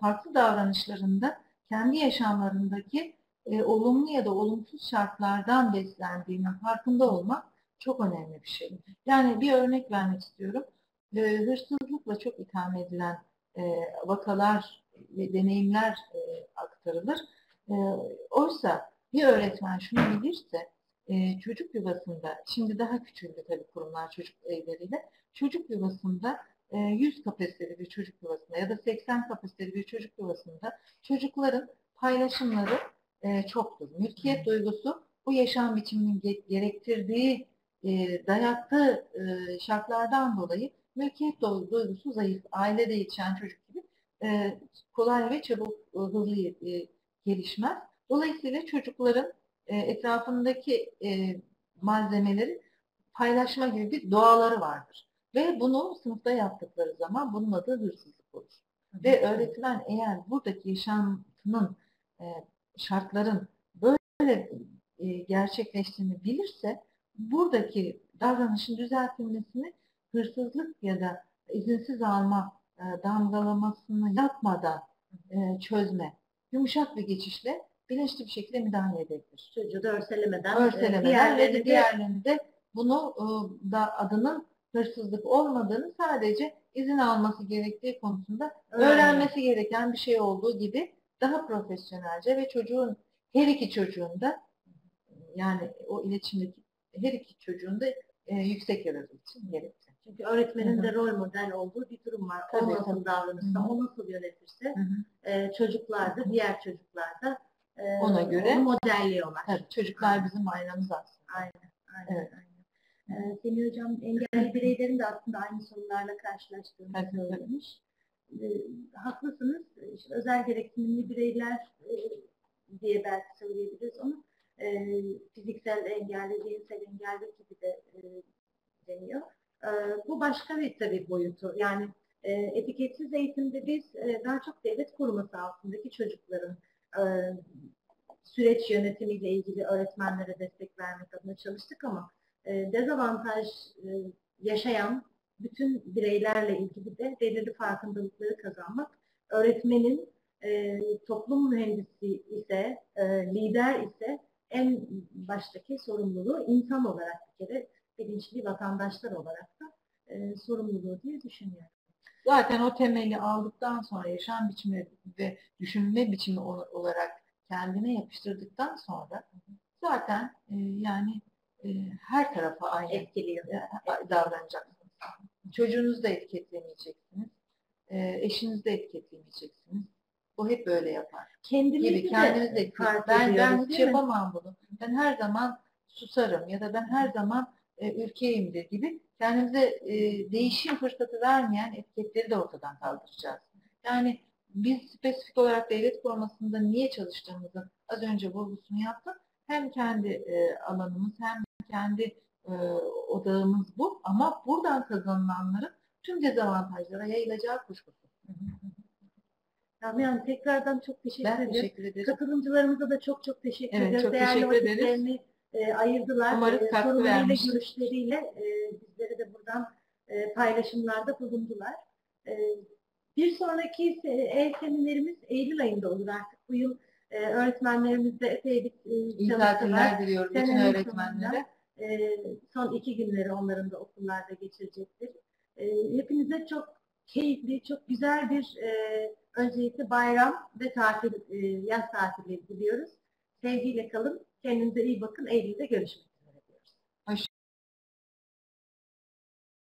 farklı davranışlarında kendi yaşamlarındaki olumlu ya da olumsuz şartlardan beslendiğinin farkında olmak çok önemli bir şey. Yani bir örnek vermek istiyorum. Hırsızlıkla çok itham edilen vakalar ve deneyimler aktarılır. Oysa bir öğretmen şunu bilirse, çocuk yuvasında, şimdi daha küçüldü tabii kurumlar çocuk evleriyle, çocuk yuvasında 100 kapasiteli bir çocuk yuvasında ya da 80 kapasiteli bir çocuk yuvasında çocukların paylaşımları çoktur. Mülkiyet duygusu bu yaşam biçiminin gerektirdiği, dayattığı şartlardan dolayı mülkiyet duygusu zayıf, ailede yetişen çocuk gibi kolay ve çabuk hızlı gelişmez. Dolayısıyla çocukların etrafındaki malzemeleri paylaşma gibi bir doğaları vardır. Ve bunu sınıfta yaptıkları zaman bunun adı hırsızlık olur. Ve öğretmen eğer buradaki yaşantının, şartların böyle gerçekleştiğini bilirse buradaki davranışın düzeltilmesini hırsızlık ya da izinsiz alma damgalamasını yapmadan çözme, yumuşak bir geçişle bilinçli bir şekilde müdahale edebilir. Çocuğu da örselemeden diğerlerini de bunu da adının hırsızlık olmadığını, sadece izin alması gerektiği konusunda öğrenmesi gereken bir şey olduğu gibi daha profesyonelce ve çocuğun, her iki çocuğun da, yani o iletişimdeki her iki çocuğun da yüksek yararı için gerekli. Çünkü öğretmenin de rol model olduğu bir durum var. O nasıl davranırsa, o nasıl yönetirse çocuklar da, diğer çocuklar da ona göre modelliyorlar. Tabii, çocuklar bizim aynamız aslında. Aynen. Semih Hocam, engelli bireylerin de aslında aynı sorunlarla karşılaştığını söylemiş. Haklısınız. İşte özel gereksinimli bireyler diye belki söyleyebiliriz onu. Fiziksel engelli, zihinsel engelli gibi de deniyor. Bu başka bir tabii boyutu. Yani etiketsiz eğitimde biz daha çok devlet koruması altındaki çocukların süreç yönetimiyle ilgili öğretmenlere destek vermek adına çalıştık ama dezavantaj yaşayan bütün bireylerle ilgili de belirli farkındalıkları kazanmak, öğretmenin toplum mühendisi ise, lider ise en baştaki sorumluluğu insan olarak bir kere bilinçli vatandaşlar olarak da sorumluluğu diye düşünüyorum. Zaten o temeli aldıktan sonra, yaşam biçimi ve düşünme biçimi olarak kendine yapıştırdıktan sonra zaten yani her tarafa aynı etkiliyor davranacaksınız. Çocuğunuzu da etiketlemeyeceksiniz, eşinizi de etiketlemeyeceksiniz. O hep böyle yapar. Kendiniz de etiketlemeyeceksiniz. Ben hiç yapamam bunu. Ben her zaman susarım ya da ben her zaman ülkeyimdir gibi kendimize değişim fırsatı vermeyen etiketleri de ortadan kaldıracağız. Yani biz spesifik olarak devlet korumasında niye çalıştığımızı az önce vurgusunu yaptık. Hem kendi alanımız hem kendi odağımız bu, ama buradan kazanılanların tüm dezavantajlara yayılacağı kuşkusuz. Rahmiye, tekrardan çok teşekkür ederim. Katılımcılarımıza da çok teşekkür ederiz. Çok teşekkür ederiz. Ayırdılar. Umarız katkı vermiştir. Görüşleriyle bizlere de buradan paylaşımlarda bulundular. Bir sonraki seminerimiz Eylül ayında olur artık. Bu yıl Öğretmenlerimiz de epey bir çalıştılar. Diliyorum bütün öğretmenlere. Son 2 günleri onların da okullarda geçirecektir. Hepinize çok keyifli, çok güzel bir öncelikle bayram ve tatil, yaz tatili diliyoruz. Sevgiyle kalın, kendinize iyi bakın, Eylül'de görüşmek üzere.